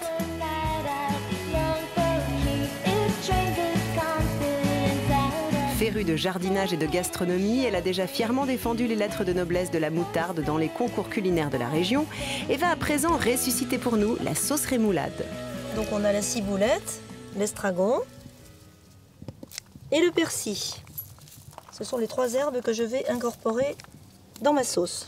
Férue de jardinage et de gastronomie, elle a déjà fièrement défendu les lettres de noblesse de la moutarde dans les concours culinaires de la région et va à présent ressusciter pour nous la sauce rémoulade. Donc on a la ciboulette, l'estragon et le persil. Ce sont les trois herbes que je vais incorporer dans ma sauce.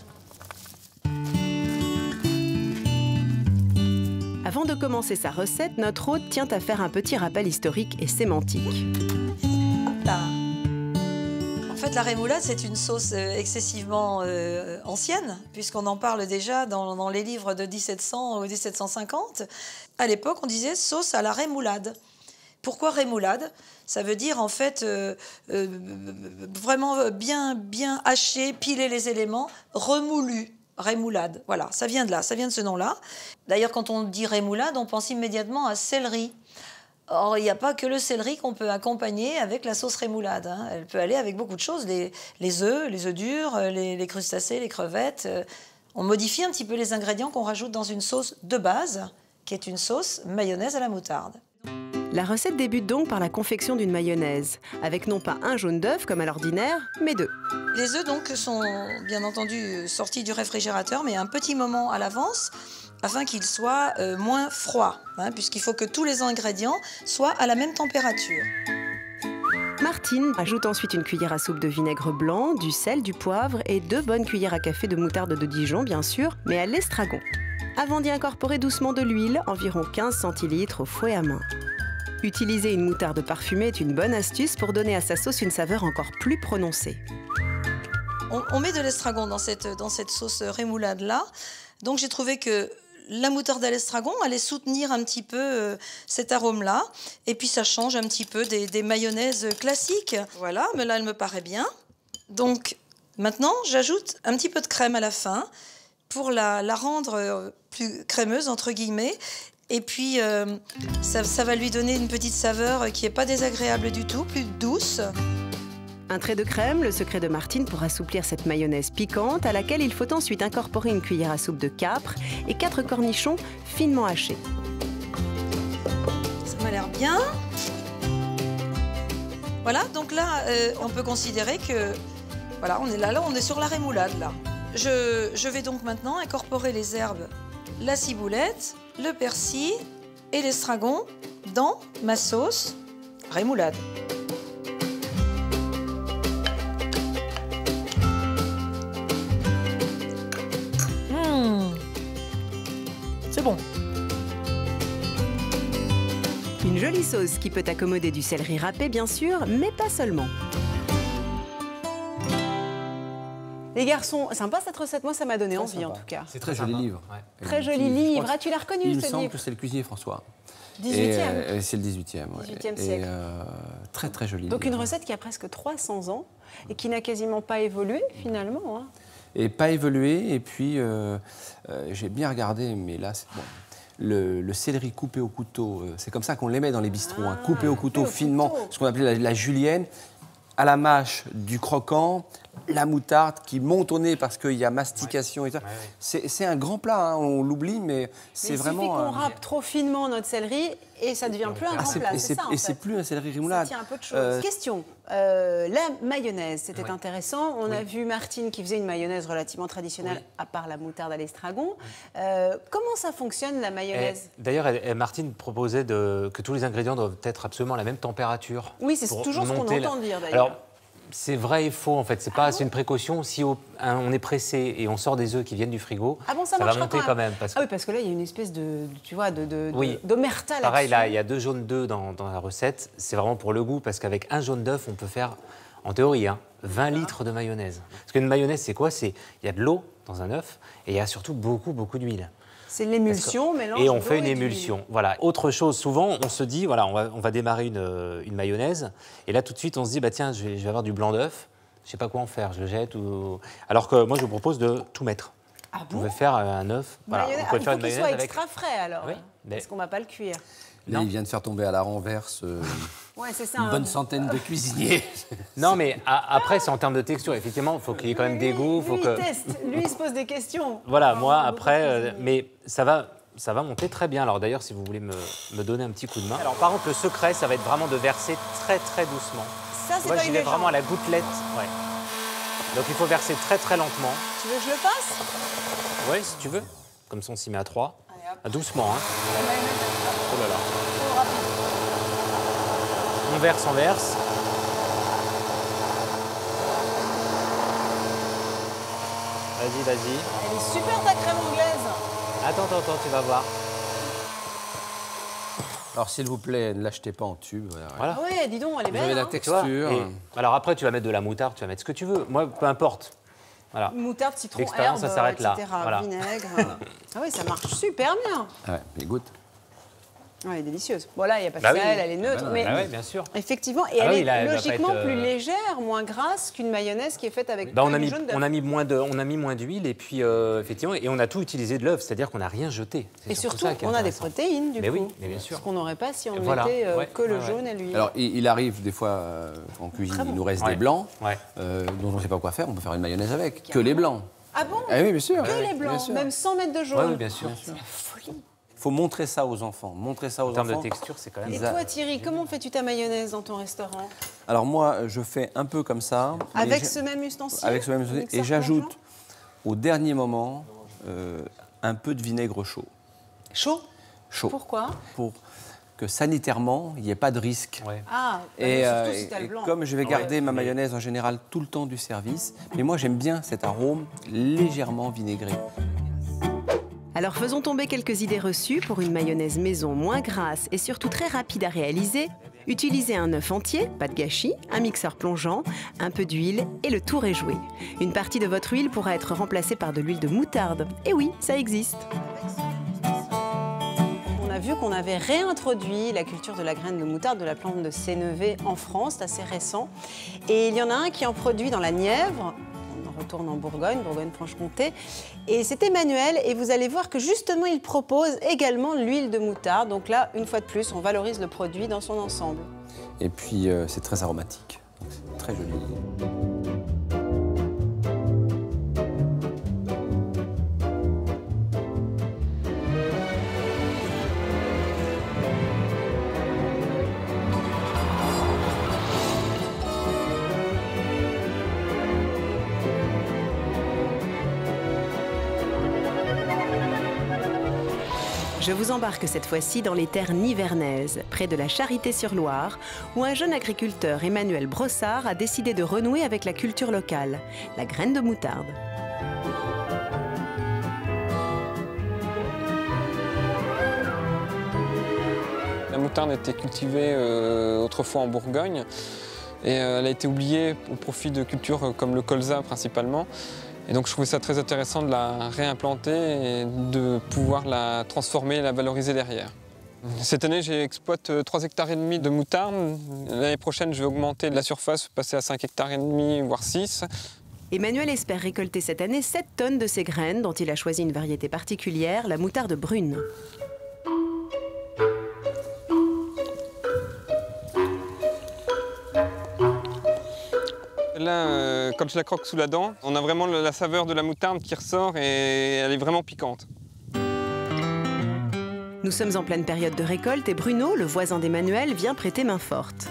Avant de commencer sa recette, notre hôte tient à faire un petit rappel historique et sémantique. En fait, la rémoulade, c'est une sauce excessivement ancienne, puisqu'on en parle déjà dans les livres de 1700 ou 1750. À l'époque, on disait sauce à la rémoulade. Pourquoi rémoulade? Ça veut dire en fait vraiment bien haché, piler les éléments, remoulu, rémoulade. Voilà, ça vient de là, ça vient de ce nom-là. D'ailleurs, quand on dit rémoulade, on pense immédiatement à céleri. Or, il n'y a pas que le céleri qu'on peut accompagner avec la sauce rémoulade. Hein. Elle peut aller avec beaucoup de choses, les œufs durs, les crustacés, les crevettes. On modifie un petit peu les ingrédients qu'on rajoute dans une sauce de base, qui est une sauce mayonnaise à la moutarde. La recette débute donc par la confection d'une mayonnaise, avec non pas un jaune d'œuf comme à l'ordinaire, mais deux. Les œufs donc sont bien entendu sortis du réfrigérateur, mais un petit moment à l'avance, afin qu'ils soient moins froids, hein, puisqu'il faut que tous les ingrédients soient à la même température. Martine ajoute ensuite une cuillère à soupe de vinaigre blanc, du sel, du poivre et deux bonnes cuillères à café de moutarde de Dijon, bien sûr, mais à l'estragon. Avant d'y incorporer doucement de l'huile, environ 15 centilitres au fouet à main. Utiliser une moutarde parfumée est une bonne astuce pour donner à sa sauce une saveur encore plus prononcée. On met de l'estragon dans cette sauce rémoulade-là. Donc j'ai trouvé que la moutarde à l'estragon allait soutenir un petit peu cet arôme-là. Et puis ça change un petit peu des mayonnaises classiques. Voilà, mais là elle me paraît bien. Donc maintenant j'ajoute un petit peu de crème à la fin pour la rendre plus crémeuse, entre guillemets. Et puis, ça va lui donner une petite saveur qui n'est pas désagréable du tout, plus douce. Un trait de crème, le secret de Martine pour assouplir cette mayonnaise piquante à laquelle il faut ensuite incorporer une cuillère à soupe de capre et 4 cornichons finement hachés. Ça m'a l'air bien. Voilà, donc là, on peut considérer que... Voilà, on est là, on est sur la rémoulade, là. Je vais donc maintenant incorporer les herbes, la ciboulette, le persil et l'estragon dans ma sauce rémoulade. C'est bon. Une jolie sauce qui peut accommoder du céleri râpé, bien sûr, mais pas seulement. Les garçons, sympa cette recette, moi ça m'a donné envie en tout cas. C'est très joli livre. Ouais. Très joli livre, ah tu l'as reconnu ce livre? Il me semble que c'est le cuisinier François. 18e. C'est le 18e, ouais. 18e siècle. Et très très joli livre. Donc une recette qui a presque 300 ans et qui n'a quasiment pas évolué finalement. Hein. Et pas évolué, et puis j'ai bien regardé, mais là c'est bon. Le céleri coupé au couteau, c'est comme ça qu'on les met dans les bistrots, hein, coupé au couteau finement, ce qu'on appelait la julienne, à la mâche du croquant, la moutarde qui monte au nez parce qu'il y a mastication, ouais. Et c'est un grand plat, hein, on l'oublie, mais c'est vraiment... Il suffit qu'on râpe trop finement notre céleri et ça ne devient plus un grand plat, c'est ça en fait. Et c'est plus un céleri rémoulade. Ça tient un peu de choses. Question, la mayonnaise, c'était intéressant. On a vu Martine qui faisait une mayonnaise relativement traditionnelle, à part la moutarde à l'estragon. Comment ça fonctionne la mayonnaise? D'ailleurs, Martine proposait que tous les ingrédients doivent être absolument à la même température. Oui, c'est toujours ce qu'on entend dire d'ailleurs. C'est vrai et faux en fait, c'est une précaution. Si on est pressé et on sort des œufs qui viennent du frigo, ça va monter quand même. Parce que... Ah oui, parce que là il y a une espèce de, tu vois, d'omerta là-dessus. Pareil, là il y a 2 jaunes d'œufs dans la recette, c'est vraiment pour le goût, parce qu'avec un jaune d'œuf on peut faire, en théorie, hein, 20 litres de mayonnaise. Parce qu'une mayonnaise c'est quoi? Il y a de l'eau dans un œuf et il y a surtout beaucoup, beaucoup d'huile. C'est l'émulsion, mélange. Et on fait une émulsion. Voilà. Autre chose, souvent, on se dit, voilà, on va démarrer une mayonnaise. Et là, tout de suite, on se dit, bah, tiens, je vais avoir du blanc d'œuf. Je ne sais pas quoi en faire, je le jette. Ou... Alors que moi, je vous propose de tout mettre. Ah bon? On va faire un œuf. Voilà, on peut faire une mayonnaise avec... extra frais, alors. Oui, mais... Parce qu'on ne va pas le cuire. Là, il vient de faire tomber à la renverse une bonne centaine de cuisiniers. Non, mais après, c'est en termes de texture. Effectivement, faut qu'il y ait quand même des goûts. Lui, il se pose des questions. Voilà, moi, après, mais ça va monter très bien. Alors d'ailleurs, si vous voulez me donner un petit coup de main. Alors par contre, le secret, ça va être vraiment de verser très, très doucement. Ça, c'est pas une légende. Moi, j'y vais vraiment à la gouttelette. Ouais. Donc il faut verser très, très lentement. Tu veux que je le fasse? Oui, si tu veux. Comme ça, on s'y met à 3. Allez, hop. Doucement, hein. Oh là là. On verse, on verse. Vas-y, vas-y. Elle est super ta crème anglaise. Attends, tu vas voir. Alors s'il vous plaît, ne l'achetez pas en tube. Voilà. Oui, dis donc, elle est belle. Vous avez la texture. Et, alors après, tu vas mettre de la moutarde, tu vas mettre ce que tu veux. Moi, peu importe. Voilà. Moutarde, citron, herbe, ça s'arrête là. Voilà. Vinaigre. Ah oui, ça marche super bien. Ah ouais, goûte. Elle est délicieuse. Bon, là, il n'y a pas de sel, elle est neutre. Oui, bien sûr. Effectivement, et elle est logiquement plus légère, moins grasse qu'une mayonnaise qui est faite avec du jaune d'œuf. On a mis moins d'huile et puis, effectivement, et on a tout utilisé de l'œuf, c'est-à-dire qu'on n'a rien jeté. Et surtout, on a des protéines, du coup. Oui, bien sûr. Ce qu'on n'aurait pas si on mettait que le jaune à l'huile. Alors, il arrive des fois en cuisine, il nous reste des blancs dont on ne sait pas quoi faire, on peut faire une mayonnaise avec. Que les blancs. Ah bon? Ah oui, bien sûr. Que les blancs, même sans mettre de jaune. Oui, bien sûr. C'est la folie. Il faut montrer ça aux enfants, montrer ça aux enfants. En termes de texture, c'est quand même... Et toi, Thierry, comment fais-tu ta mayonnaise dans ton restaurant? Alors moi, je fais un peu comme ça. Avec ce même ustensile? Avec ce même ustensile. Et j'ajoute, au dernier moment, un peu de vinaigre chaud. Chaud? Chaud. Pourquoi? Pour que sanitairement, il n'y ait pas de risque. Ouais. Ah, surtout si t'as le blanc. Et comme je vais garder ma mayonnaise en général tout le temps du service, mais moi, j'aime bien cet arôme légèrement vinaigré. Alors faisons tomber quelques idées reçues pour une mayonnaise maison moins grasse et surtout très rapide à réaliser. Utilisez un œuf entier, pas de gâchis, un mixeur plongeant, un peu d'huile et le tour est joué. Une partie de votre huile pourra être remplacée par de l'huile de moutarde. Et oui, ça existe. On a vu qu'on avait réintroduit la culture de la graine de moutarde, de la plante de sénévé en France, c'est assez récent. Et il y en a un qui en produit dans la Nièvre. Retourne en Bourgogne, Bourgogne-Franche-Comté. Et c'est Emmanuel, et vous allez voir que justement, il propose également l'huile de moutarde. Donc là, une fois de plus, on valorise le produit dans son ensemble. Et puis, c'est très aromatique. Très joli. Je vous embarque cette fois-ci dans les terres nivernaises, près de la Charité-sur-Loire, où un jeune agriculteur, Emmanuel Brossard, a décidé de renouer avec la culture locale, la graine de moutarde. La moutarde était cultivée autrefois en Bourgogne et elle a été oubliée au profit de cultures comme le colza principalement. Et donc je trouvais ça très intéressant de la réimplanter et de pouvoir la transformer et la valoriser derrière. Cette année, j'exploite 3,5 hectares de moutarde. L'année prochaine, je vais augmenter la surface, passer à 5,5 hectares, voire 6. Emmanuel espère récolter cette année 7 tonnes de ses graines, dont il a choisi une variété particulière, la moutarde brune. Là, quand je la croque sous la dent, on a vraiment la saveur de la moutarde qui ressort et elle est vraiment piquante. Nous sommes en pleine période de récolte et Bruno, le voisin d'Emmanuel, vient prêter main forte.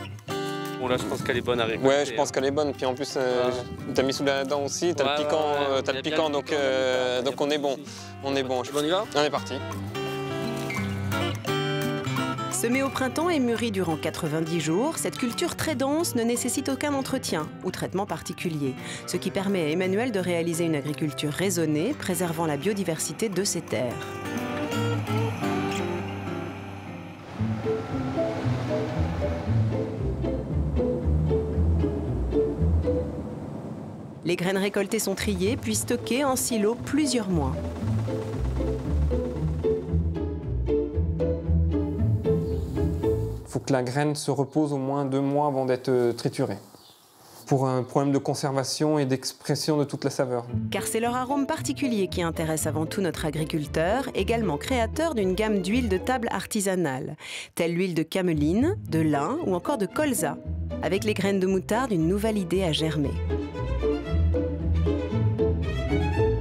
Bon là, je pense qu'elle est bonne à récolter. Ouais, je pense qu'elle est bonne. Puis en plus, t'as mis sous la dent aussi, t'as le piquant, t'as le piquant, donc on est bon. On est bon. On est parti. Semée au printemps et mûrie durant 90 jours, cette culture très dense ne nécessite aucun entretien ou traitement particulier, ce qui permet à Emmanuel de réaliser une agriculture raisonnée, préservant la biodiversité de ses terres. Les graines récoltées sont triées puis stockées en silos plusieurs mois. Que la graine se repose au moins 2 mois avant d'être triturée, pour un problème de conservation et d'expression de toute la saveur. Car c'est leur arôme particulier qui intéresse avant tout notre agriculteur, également créateur d'une gamme d'huiles de table artisanales, telle l'huile de cameline, de lin ou encore de colza. Avec les graines de moutarde, une nouvelle idée a germé.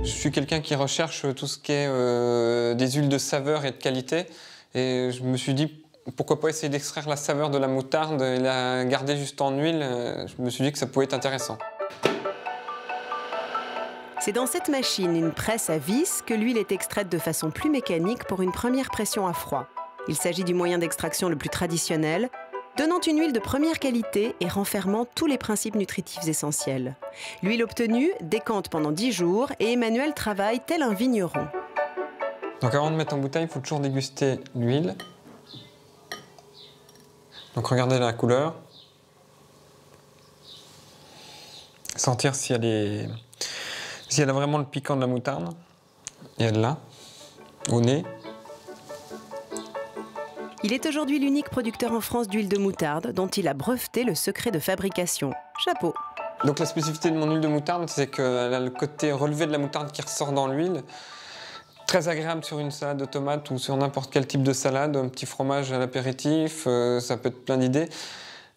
Je suis quelqu'un qui recherche tout ce qui est des huiles de saveur et de qualité, et je me suis dit pourquoi pas essayer d'extraire la saveur de la moutarde et la garder juste en huile. Je me suis dit que ça pouvait être intéressant. C'est dans cette machine, une presse à vis, que l'huile est extraite de façon plus mécanique pour une première pression à froid. Il s'agit du moyen d'extraction le plus traditionnel, donnant une huile de première qualité et renfermant tous les principes nutritifs essentiels. L'huile obtenue décante pendant 10 jours et Emmanuel travaille tel un vigneron. Donc avant de mettre en bouteille, il faut toujours déguster l'huile. Donc regardez la couleur, sentir si elle a vraiment le piquant de la moutarde, et elle l'a, au nez. Il est aujourd'hui l'unique producteur en France d'huile de moutarde dont il a breveté le secret de fabrication. Chapeau. Donc la spécificité de mon huile de moutarde, c'est qu'elle a le côté relevé de la moutarde qui ressort dans l'huile. Très agréable sur une salade de tomates ou sur n'importe quel type de salade, un petit fromage à l'apéritif, ça peut être plein d'idées.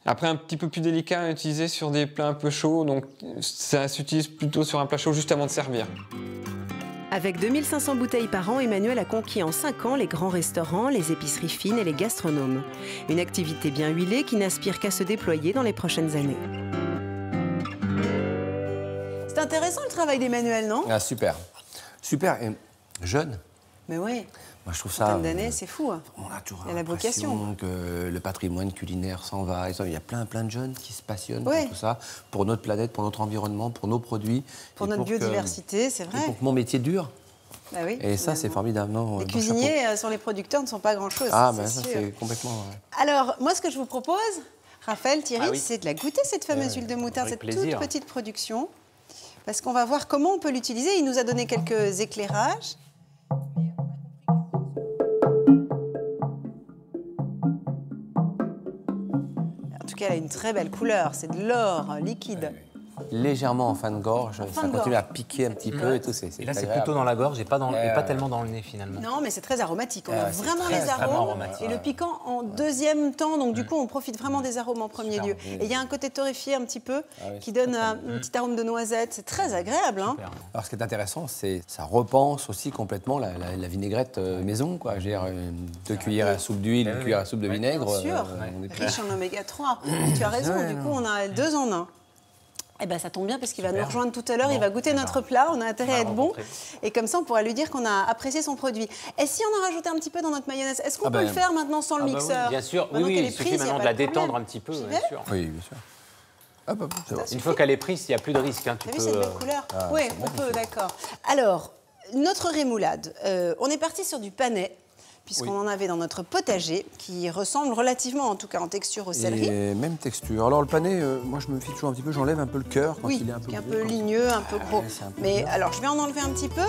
Après, un petit peu plus délicat à utiliser sur des plats un peu chauds, donc ça s'utilise plutôt sur un plat chaud juste avant de servir. Avec 2500 bouteilles par an, Emmanuel a conquis en 5 ans les grands restaurants, les épiceries fines et les gastronomes. Une activité bien huilée qui n'aspire qu'à se déployer dans les prochaines années. C'est intéressant le travail d'Emmanuel, non? Ah, super, super. Et jeune. Mais oui. Moi, je trouve ça. D'années, c'est fou. On a toujours l'impression que le patrimoine culinaire s'en va. Il y a plein de jeunes qui se passionnent pour tout ça, pour notre planète, pour notre environnement, pour nos produits, pour notre biodiversité, c'est vrai. Et pour que mon métier dure. Ah oui, et ça, c'est formidable. Non, les cuisiniers sont les producteurs, ne sont pas grand-chose. Ah, mais ça, c'est complètement. Alors, moi, ce que je vous propose, Raphaël, Thierry, c'est de la goûter cette fameuse huile de moutarde, cette toute petite production, parce qu'on va voir comment on peut l'utiliser. Il nous a donné quelques éclairages. En tout cas, elle a une très belle couleur, c'est de l'or liquide. légèrement en fin de gorge, ça continue à piquer un petit peu et tout. Et là, c'est plutôt dans la gorge et pas, pas tellement dans le nez finalement. Non, mais c'est très aromatique. On a vraiment les arômes et le piquant en deuxième temps. Donc du coup, on profite vraiment des arômes en premier lieu. Et il y a un côté torréfié un petit peu qui donne un petit arôme de noisette. C'est très agréable. Alors, ce qui est intéressant, c'est ça repense aussi complètement la vinaigrette maison, quoi. J'ai 2 cuillères à soupe d'huile, 1 cuillère à soupe de vinaigre. Bien sûr, riche en oméga 3. Tu as raison. Du coup, on a 2 en 1. Eh ben, ça tombe bien parce qu'il va nous rejoindre tout à l'heure, il va goûter notre plat, on a intérêt à être bon. Et comme ça, on pourra lui dire qu'on a apprécié son produit. Et si on a rajouté un petit peu dans notre mayonnaise, est-ce qu'on peut le faire maintenant sans le mixeur? Bien sûr, il suffit maintenant de la détendre un petit peu. Bien sûr. Oui, bien sûr. Hop, hop, une fois qu'elle est prise, il n'y a plus de risque. Hein, tu as vu cette belle couleur? Oui, on peut, d'accord. Alors, notre rémoulade, on est parti sur du panais, puisqu'on en avait dans notre potager, qui ressemble relativement, en tout cas en texture, au céleri. Et même texture. Alors le panais, moi je me fie toujours un petit peu, j'enlève un peu le cœur quand il est un peu ligneux, un peu gros. Mais alors je vais en enlever un petit peu.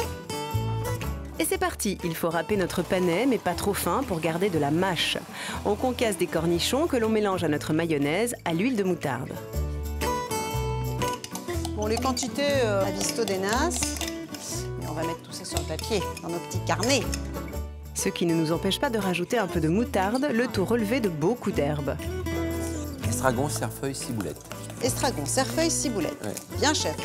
Et c'est parti, il faut râper notre panais, mais pas trop fin pour garder de la mâche. On concasse des cornichons que l'on mélange à notre mayonnaise, à l'huile de moutarde. Bon, les quantités à visto des nasses. Et on va mettre tout ça sur le papier, dans nos petits carnets. Ce qui ne nous empêche pas de rajouter un peu de moutarde, le tout relevé de beaucoup d'herbes. Estragon, cerfeuil, ciboulette. Estragon, cerfeuil, ciboulette. Ouais. Bien chef.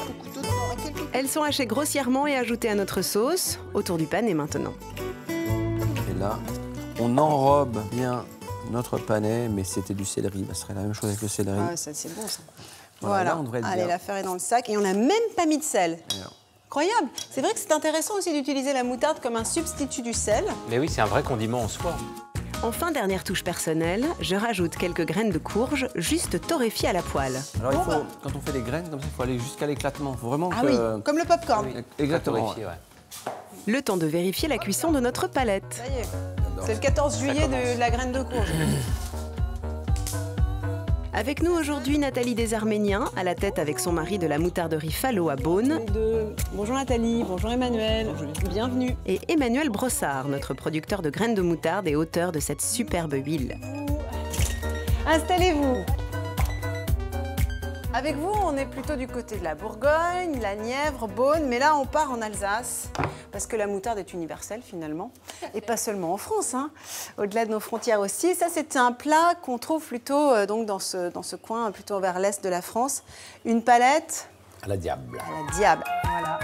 Elles sont hachées grossièrement et ajoutées à notre sauce, autour du panais maintenant. Et là, on enrobe bien notre panais, mais c'était du céleri. Ça serait la même chose avec le céleri. Ah, c'est bon ça. Voilà, là, on devrait l'affaire est dans le sac. Et on n'a même pas mis de sel. Alors. Incroyable. C'est vrai que c'est intéressant aussi d'utiliser la moutarde comme un substitut du sel. Mais oui, c'est un vrai condiment en soi. Enfin, dernière touche personnelle, je rajoute quelques graines de courge, juste torréfiées à la poêle. Alors, il faut, quand on fait des graines comme ça, il faut aller jusqu'à l'éclatement. Vraiment comme le popcorn. Exactement. Le temps de vérifier la cuisson de notre palette. Ça y est, c'est le 14 juillet de la graine de courge. Avec nous aujourd'hui, Nathalie Desarméniens, à la tête avec son mari de la moutarderie Fallot à Beaune. Bonjour Nathalie, bonjour Emmanuel, bienvenue. Et Emmanuel Brossard, notre producteur de graines de moutarde et auteur de cette superbe huile. Installez-vous. Avec vous, on est plutôt du côté de la Bourgogne, la Nièvre, Beaune, mais là, on part en Alsace, parce que la moutarde est universelle, finalement, et pas seulement en France, hein, au-delà de nos frontières aussi. Ça, c'est un plat qu'on trouve plutôt donc, dans ce coin, plutôt vers l'est de la France. Une palette... à la diable. À la diable, voilà.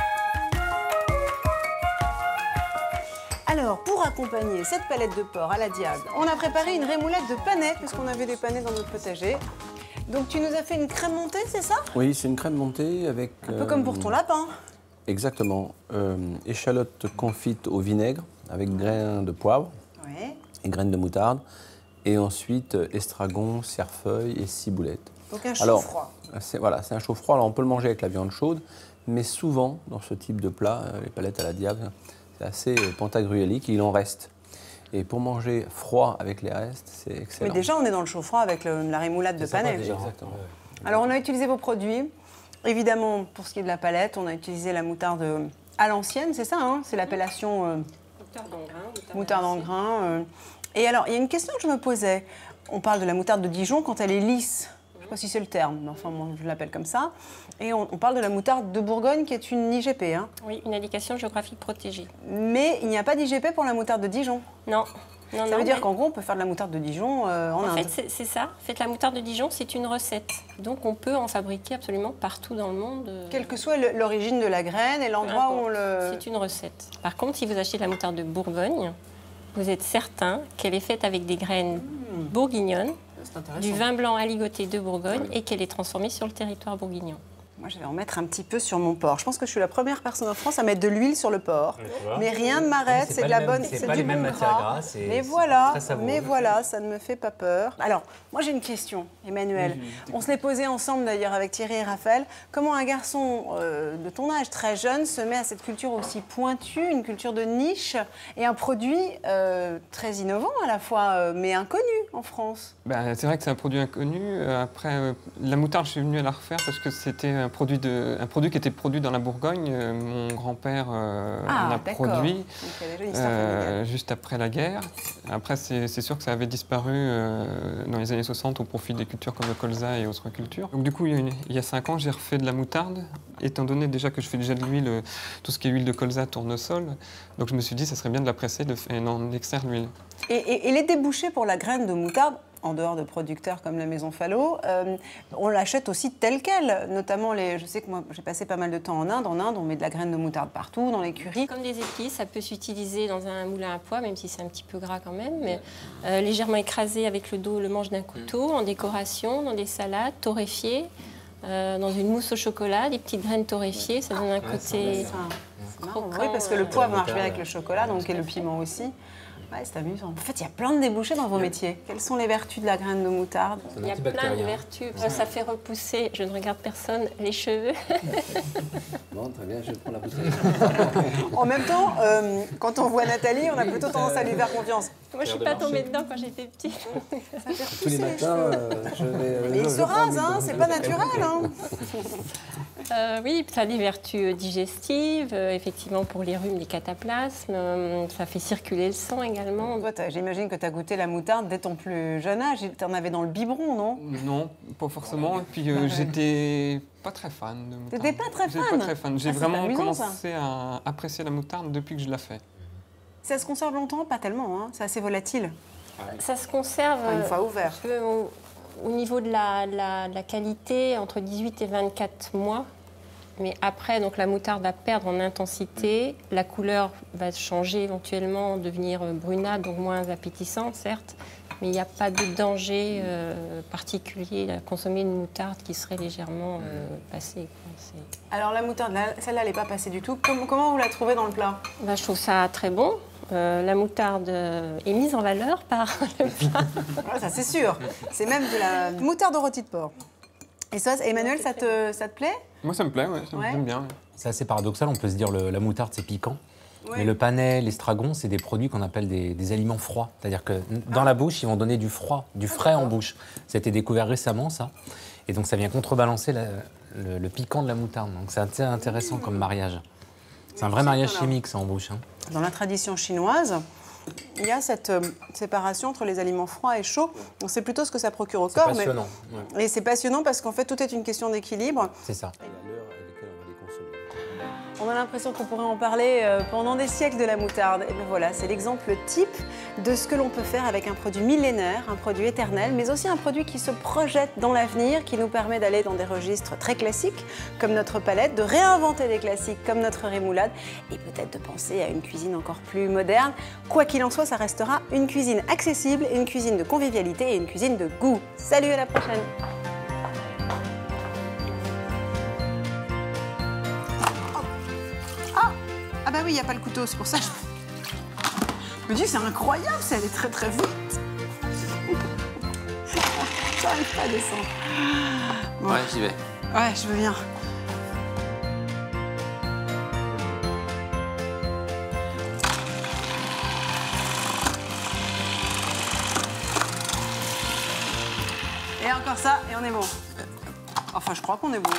Alors, pour accompagner cette palette de porc à la diable, on a préparé une rémoulade de panais, puisqu'on avait des panais dans notre potager. Donc tu nous as fait une crème montée, c'est ça? Oui, c'est une crème montée avec... un peu comme pour ton lapin. Exactement. Échalote confite au vinaigre avec grains de poivre et graines de moutarde. Et ensuite, estragon, cerfeuil et ciboulette. Donc un chaud froid. Voilà, c'est un chaud froid. Alors on peut le manger avec la viande chaude, mais souvent, dans ce type de plat, les palettes à la diable, c'est assez pantagruélique, il en reste. Et pour manger froid avec les restes, c'est excellent. Mais déjà, on est dans le chaud froid avec la rémoulade de panais. Exactement. Alors, on a utilisé vos produits. Évidemment, pour ce qui est de la palette, on a utilisé la moutarde à l'ancienne, c'est ça, hein? C'est l'appellation moutarde en grain. Et alors, il y a une question que je me posais. On parle de la moutarde de Dijon quand elle est lisse. Je ne sais pas si c'est le terme, mais enfin, moi, je l'appelle comme ça. Et on parle de la moutarde de Bourgogne qui est une IGP. Hein. Oui, une indication géographique protégée. Mais il n'y a pas d'IGP pour la moutarde de Dijon. Non. Ça veut dire qu'en gros, on peut faire de la moutarde de Dijon en Inde. En fait, c'est ça. En fait, la moutarde de Dijon, c'est une recette. Donc, on peut en fabriquer absolument partout dans le monde. Quelle que soit l'origine de la graine et l'endroit où on le... C'est une recette. Par contre, si vous achetez de la moutarde de Bourgogne, vous êtes certain qu'elle est faite avec des graines bourguignonnes, du vin blanc aligoté de Bourgogne et qu'elle est transformée sur le territoire bourguignon. Moi, je vais en mettre un petit peu sur mon porc. Je pense que je suis la première personne en France à mettre de l'huile sur le porc. Mais rien ne m'arrête, c'est de la bonne... C'est du bon gras. Mais voilà, ça ne me fait pas peur. Alors, moi, j'ai une question, Emmanuel. On se l'est posée ensemble, d'ailleurs, avec Thierry et Raphaël. Comment un garçon de ton âge, très jeune, se met à cette culture aussi pointue, une culture de niche, et un produit très innovant à la fois, mais inconnu en France? C'est vrai que c'est un produit inconnu. Après, la moutarde, je suis venue à la refaire parce que c'était... un produit qui était produit dans la Bourgogne. Mon grand-père en a produit juste après la guerre. Après, c'est sûr que ça avait disparu dans les années 60 au profit des cultures comme le colza et autres cultures. Donc du coup, il y a 5 ans, j'ai refait de la moutarde. Étant donné déjà que je fais déjà de l'huile, tout ce qui est huile de colza, tournesol, donc je me suis dit, ça serait bien de la presser et d'en extraire l'huile. Et les débouchés pour la graine de moutarde, en dehors de producteurs comme la Maison Fallot, on l'achète aussi telle qu'elle. Notamment, je sais que moi, j'ai passé pas mal de temps en Inde. En Inde, on met de la graine de moutarde partout, dans l'écurie. Comme des épices, ça peut s'utiliser dans un moulin à pois, même si c'est un petit peu gras quand même, mais légèrement écrasé avec le dos, le manche d'un couteau, en décoration, dans des salades, torréfiées, dans une mousse au chocolat, des petites graines torréfiées, ça donne un côté croquant. Oui, parce que le pois marche bien avec le chocolat, donc et le piment aussi. Ouais, c'est amusant. En fait, il y a plein de débouchés dans vos métiers. Quelles sont les vertus de la graine de moutarde? Il y a plein de vertus. Ça fait repousser, je ne regarde personne, les cheveux. Bon, très bien, je prends la bouteille. En même temps, quand on voit Nathalie, on a plutôt tendance à lui faire confiance. Moi, je ne suis pas tombée dedans quand j'étais petite. Ça fait repousser tous les matins, je vais... Mais il se rase, hein, c'est pas naturel. Hein. Oui, ça a des vertus digestives, effectivement, pour les rhumes, les cataplasmes. Ça fait circuler le sang également. J'imagine que tu as goûté la moutarde dès ton plus jeune âge. Tu en avais dans le biberon, non? Non, pas forcément. Et puis j'étais pas très fan de moutarde. T'étais pas très fan? J'étais pas très fan. J'ai vraiment commencé à apprécier la moutarde depuis que je la fais. Ça se conserve longtemps? Pas tellement, hein. C'est assez volatile. Ça se conserve... Une fois ouvert. Au niveau de la qualité, entre 18 et 24 mois. Mais après, donc, la moutarde va perdre en intensité, la couleur va changer éventuellement, devenir brunâtre, donc moins appétissante, certes, mais il n'y a pas de danger particulier à consommer une moutarde qui serait légèrement passée. Alors la moutarde, celle-là, elle n'est pas passée du tout. Comment vous la trouvez dans le plat? Je trouve ça très bon. La moutarde est mise en valeur par le plat. Ça, c'est sûr. C'est même de la moutarde au rôti de porc. Et ça, Emmanuel, ça te plaît? Moi, ça me plaît, ouais, j'aime bien. C'est assez paradoxal, on peut se dire la moutarde, c'est piquant. Ouais. Mais le panais, l'estragon, c'est des produits qu'on appelle des aliments froids. C'est-à-dire que dans la bouche, ils vont donner du froid, du frais en bouche. Ça a été découvert récemment, ça. Et donc, ça vient contrebalancer le piquant de la moutarde. Donc, c'est assez intéressant comme mariage. C'est un vrai mariage chimique, ça, en bouche. Hein. Dans la tradition chinoise, il y a cette séparation entre les aliments froids et chauds. On sait plutôt ce que ça procure au corps. C'est passionnant. Mais... Ouais. Et c'est passionnant parce qu'en fait, tout est une question d'équilibre. C'est ça. On a l'impression qu'on pourrait en parler pendant des siècles de la moutarde. Et bien voilà, c'est l'exemple type de ce que l'on peut faire avec un produit millénaire, un produit éternel, mais aussi un produit qui se projette dans l'avenir, qui nous permet d'aller dans des registres très classiques, comme notre palette, de réinventer des classiques, comme notre rémoulade, et peut-être de penser à une cuisine encore plus moderne. Quoi qu'il en soit, ça restera une cuisine accessible, une cuisine de convivialité et une cuisine de goût. Salut, à la prochaine! Ah bah oui, il n'y a pas le couteau, c'est pour ça. Je me dis, c'est incroyable, ça allait très très vite. J'arrive pas à descendre. Bon. Ouais, j'y vais. Ouais, je veux bien. Et encore ça, et on est bon. Enfin, je crois qu'on est bon.